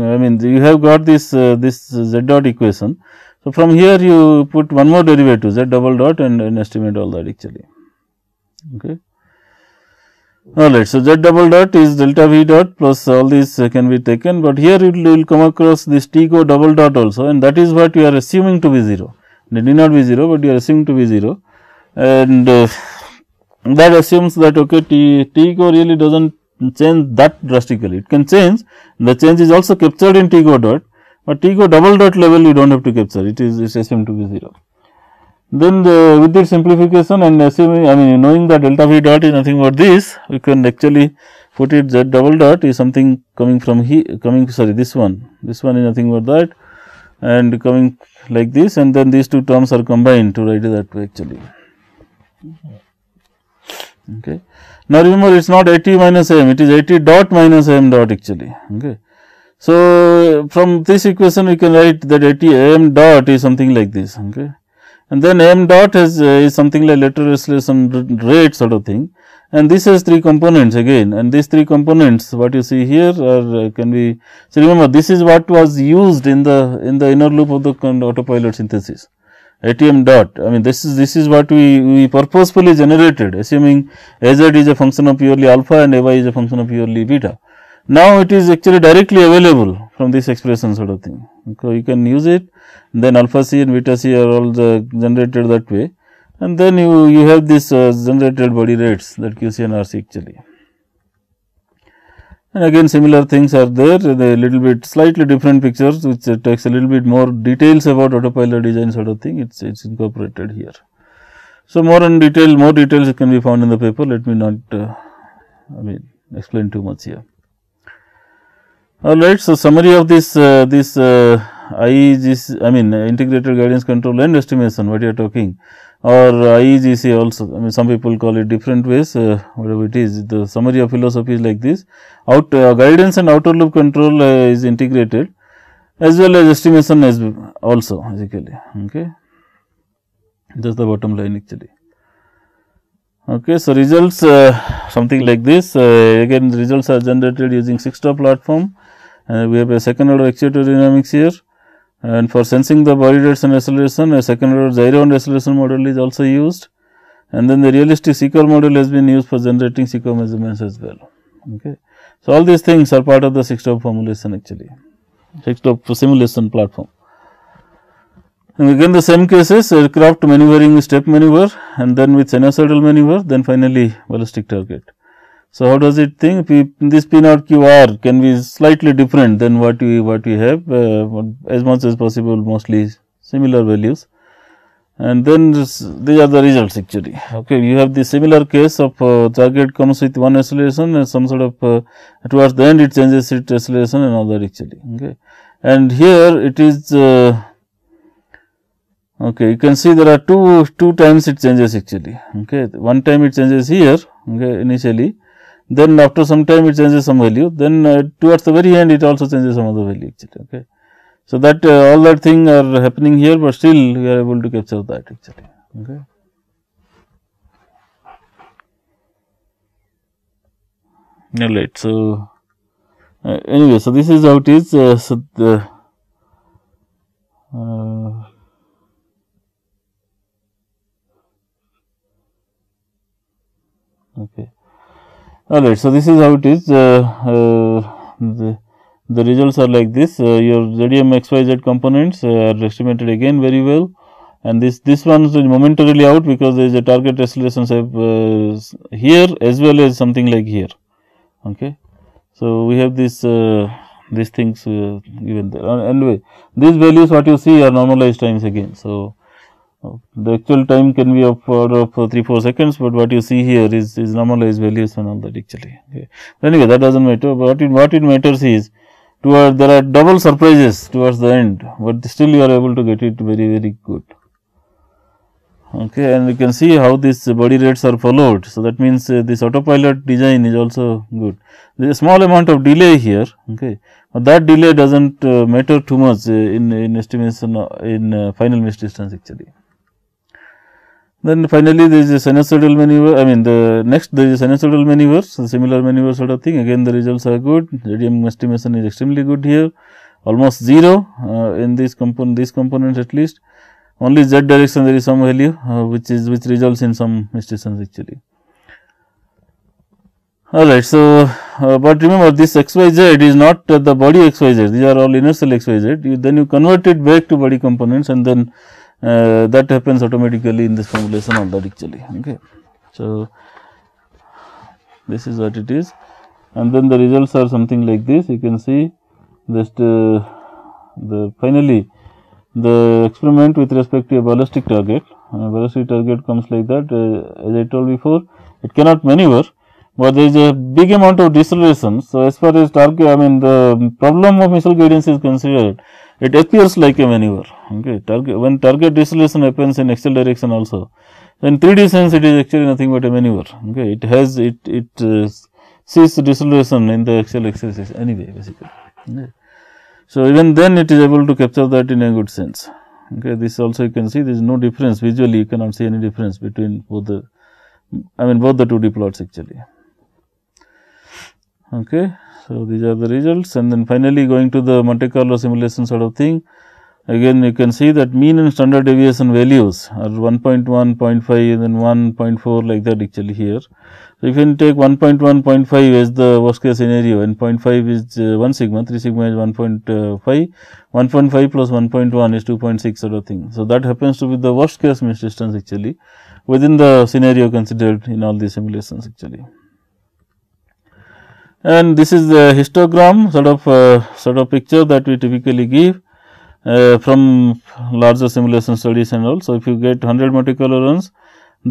I mean, you have got this uh, this z dot equation. So from here you put one more derivative z double dot and, and estimate all that actually. Okay. Alright, so z double dot is delta v dot plus all these uh, can be taken, but here you will come across this T G O double dot also, and that is what you are assuming to be zero. It need not be zero, but you are assuming to be zero, and uh, that assumes that okay, T, T G O really does not change that drastically. It can change, the change is also captured in T G O dot, but T G O double dot level you do not have to capture, it is, it is assumed to be zero. Then the, with this simplification and assuming, I mean knowing that delta v dot is nothing but this, we can actually put it z double dot is something coming from here, coming sorry this one, this one is nothing but that and coming like this, and then these two terms are combined to write it that way actually. Okay. Now, remember it is not A t minus A m, it is A t dot minus A m dot actually. Okay. So, from this equation we can write that A t A m dot is something like this. Okay. And then m dot is, uh, is something like lateral acceleration rate sort of thing, and this has three components again, and these three components what you see here are uh, can be. So, remember this is what was used in the in the inner loop of the autopilot synthesis. A T M dot, I mean this is this is what we, we purposefully generated, assuming A Z is a function of purely alpha and A Y is a function of purely beta. Now, it is actually directly available from this expression sort of thing. Okay, you can use it, then alpha c and beta c are all the generated that way, and then you, you have this uh, generated body rates that Q C and R C actually. And again similar things are there, the little bit slightly different pictures which uh, takes a little bit more details about autopilot design sort of thing, it's it's incorporated here. So, more in detail, more details can be found in the paper, let me not uh, I mean explain too much here. All right, so summary of this uh, this uh, I E G C, I mean integrated guidance control and estimation what you are talking, or I E G C also, I mean some people call it different ways, uh, whatever it is, the summary of philosophy is like this. Out uh, guidance and outer loop control uh, is integrated as well as estimation as also basically, okay, just the bottom line actually. Okay, so results uh, something like this, uh, again the results are generated using six-star platform. Uh, we have a second order actuator dynamics here, and for sensing the body rates and acceleration, a second order gyro and acceleration model is also used, and then the realistic Seeker model has been used for generating Seeker measurements as well. Okay. So, all these things are part of the six-stop formulation actually, six-stop simulation platform. And again the same cases, aircraft maneuvering with step maneuver, and then with sinusoidal maneuver, then finally ballistic target. So, how does it think? P, this P naught Q R can be slightly different than what we what we have, uh, as much as possible mostly similar values, and then this, these are the results actually. Okay, you have the similar case of uh, target comes with one acceleration and some sort of uh, towards the end it changes its acceleration and all that actually. Okay, and here it is. Uh, Okay, you can see there are two two times it changes actually. Okay, one time it changes here. Okay, initially, then after some time it changes some value. Then uh, towards the very end it also changes some other value actually. Okay, so that uh, all that thing are happening here, but still we are able to capture that actually. Okay. All right. So uh, anyway, so this is how it is. Uh, so the. Uh, Okay. All right. So, this is how it is. Uh, uh, the, the results are like this. Uh, your Z D M X Y Z components uh, are estimated again very well, and this this one is momentarily out because there is a target acceleration uh, here as well as something like here. Okay. So, we have this uh, these things uh, given there. Uh, anyway, these values what you see are normalized times again. So, the actual time can be of order of three to four seconds, but what you see here is, is normalized values and all that actually. Okay. But anyway, that does not matter, but what it, what it matters is toward there are double surprises towards the end, but still you are able to get it very very good. Okay, and you can see how these body rates are followed. So, that means uh, this autopilot design is also good. There is a small amount of delay here, okay, but that delay does not uh, matter too much uh, in, in estimation uh, in uh, final missed distance actually. Then finally, there is a sinusoidal maneuver, I mean the next there is a sinusoidal maneuver, so similar maneuver sort of thing, again the results are good, Z D M estimation is extremely good here, almost zero uh, in these component, these components at least, only Z direction there is some value uh, which is which results in some misstations actually. Alright, so uh, but remember this X Y Z is not uh, the body X Y Z, these are all inertial X Y Z, you, then you convert it back to body components and then Uh, that happens automatically in this formulation of that actually. Okay. So, this is what it is, and then the results are something like this. You can see this uh, the finally the experiment with respect to a ballistic target. Uh, ballistic target comes like that, uh, as I told before, it cannot maneuver, but there is a big amount of deceleration. So, as far as target, I mean the problem of missile guidance is considered, it appears like a maneuver. Okay, target, when target deceleration happens in axial direction also, in three D sense it is actually nothing but a maneuver. Okay, it has it it uh, sees deceleration in the axial axis anyway basically. Okay. So, even then it is able to capture that in a good sense. Okay, this also you can see there is no difference visually, you cannot see any difference between both the I mean both the two D plots actually. Okay. So, these are the results, and then finally going to the Monte Carlo simulation sort of thing. Again, you can see that mean and standard deviation values are one point one, zero point five, and then one point four, like that actually here. So, if you take one point one, zero point five as the worst case scenario, and zero point five is uh, one sigma, three sigma is one point five, one point five plus one point one is two point six sort of thing. So, that happens to be the worst case mean distance actually within the scenario considered in all these simulations actually. And this is the histogram sort of uh, sort of picture that we typically give Uh, from larger simulation studies and all. So, if you get one hundred Monte Carlo runs,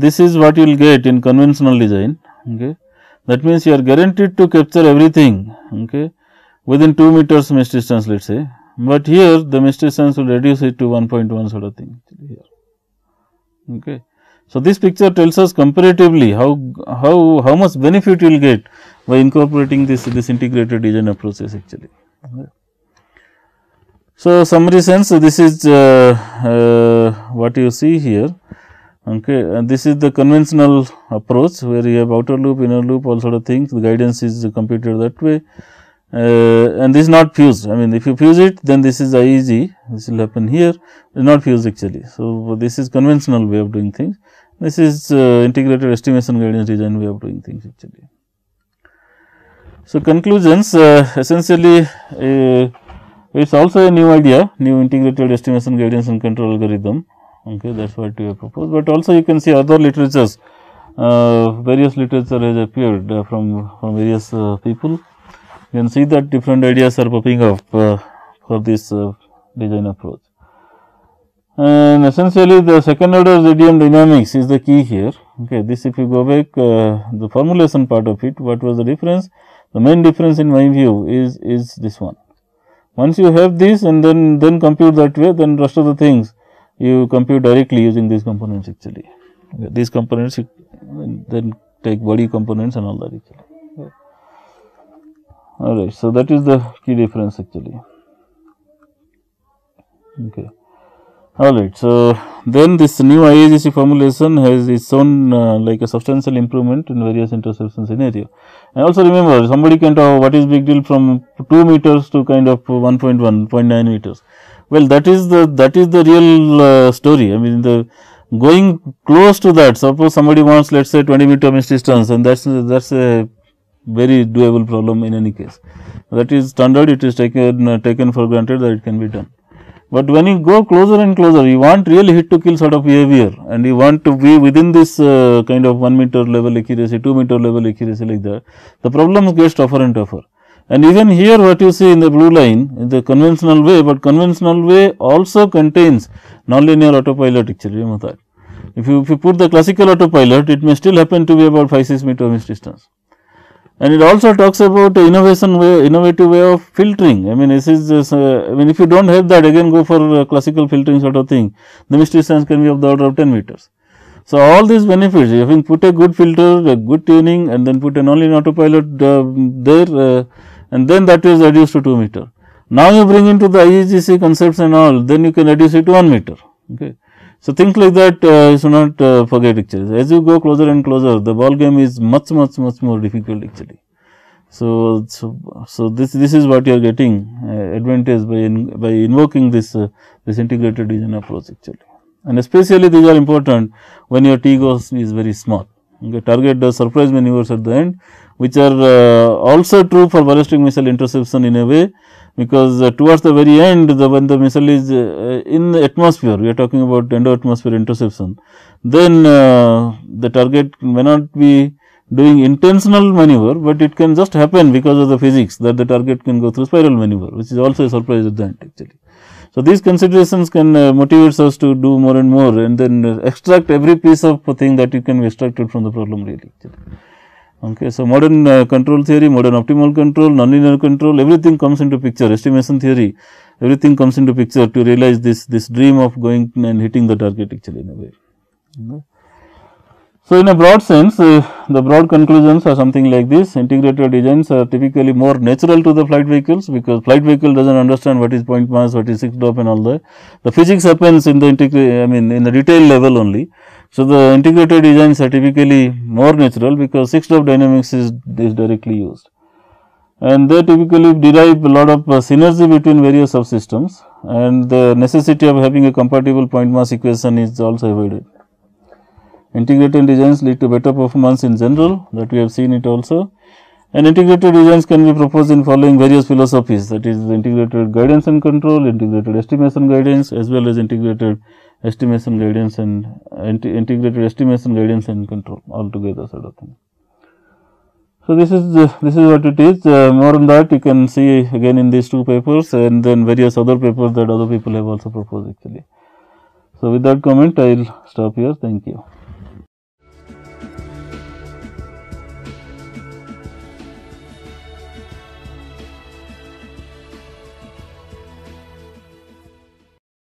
this is what you will get in conventional design. Okay. That means, you are guaranteed to capture everything, okay, within two meters mean distance, let us say, but here the mean distance will reduce it to one point one sort of thing here. Okay. So, this picture tells us comparatively how, how, how much benefit you will get by incorporating this, this integrated design approaches actually. Okay. So, summary sense, so this is uh, uh, what you see here, okay, and this is the conventional approach where you have outer loop, inner loop, all sort of things. The guidance is computed that way, uh, and this is not fused. I mean, if you fuse it, then this is I E G, this will happen here, it is not fused actually. So, this is conventional way of doing things, this is uh, integrated estimation guidance design way of doing things actually. So, conclusions, uh, essentially, uh, it is also a new idea, new integrated estimation guidance and control algorithm, okay, that is what we have proposed. But also you can see other literatures, uh, various literature has appeared uh, from, from various uh, people. You can see that different ideas are popping up uh, for this uh, design approach. And essentially the second order Z D M dynamics is the key here, okay. This if you go back, uh, the formulation part of it, what was the difference? The main difference in my view is, is this one. Once you have this and then, then compute that way, then rest of the things you compute directly using these components actually. Okay. These components, you then take body components and all that actually. Okay. Alright, so that is the key difference actually. Okay. Alright, so then this new I A G C formulation has its own uh, like a substantial improvement in various interception scenario. And also remember, somebody can talk what is big deal from two meters to kind of one point one, zero point nine meters. Well, that is the, that is the real uh, story. I mean, the going close to that, suppose somebody wants, let us say twenty meter mean distance, and that is, that is a very doable problem in any case. That is standard, it is taken, uh, taken for granted that it can be done. But when you go closer and closer, you want really hit to kill sort of behavior, and you want to be within this uh, kind of one meter level accuracy, two meter level accuracy, like that. The problem gets tougher and tougher. And even here what you see in the blue line is the conventional way, but conventional way also contains nonlinear autopilot actually, remember that. If you, if you put the classical autopilot, it may still happen to be about five six meter mean distance. And it also talks about innovation way, innovative way of filtering. I mean, this is, just, uh, I mean, if you do not have that, again go for uh, classical filtering sort of thing, the mean distance can be of the order of ten meters. So, all these benefits, if you put a good filter, a good tuning, and then put a nonlinear autopilot uh, there, uh, and then that is reduced to two meter. Now, you bring into the I E G C concepts and all, then you can reduce it to one meter. Okay. So, things like that uh, you should not uh, forget actually. As you go closer and closer, the ball game is much, much, much more difficult actually. So, so, so this, this is what you are getting uh, advantage by, in, by invoking this, uh, this integrated design approach actually. And especially these are important when your T G O is very small. Okay, target the surprise maneuvers at the end, which are uh, also true for ballistic missile interception in a way, because uh, towards the very end, the when the missile is uh, in the atmosphere, we are talking about endo-atmosphere interception, then uh, the target may not be doing intentional maneuver, but it can just happen because of the physics that the target can go through spiral maneuver, which is also a surprise at the end actually. So, these considerations can uh, motivate us to do more and more, and then uh, extract every piece of thing that you can be extracted from the problem really actually. Okay, so modern uh, control theory, modern optimal control, nonlinear control, everything comes into picture, estimation theory, everything comes into picture to realize this, this dream of going and hitting the target actually in a way. Okay. So, in a broad sense, uh, the broad conclusions are something like this. Integrated designs are typically more natural to the flight vehicles, because flight vehicle does not understand what is point mass, what is six drop and all that. The physics happens in the, I mean, in the detail level only. So, the integrated designs are typically more natural because six step dynamics is, is directly used, and they typically derive a lot of uh, synergy between various subsystems, and the necessity of having a compatible point mass equation is also avoided. Integrated designs lead to better performance in general, that we have seen it also, and integrated designs can be proposed in following various philosophies, that is integrated guidance and control, integrated estimation guidance, as well as integrated estimation guidance and uh, integrated estimation guidance and control altogether sort of thing. So, this is uh, this is what it is. Uh, more on that you can see again in these two papers, and then various other papers that other people have also proposed actually. So, with that comment I will stop here. Thank you.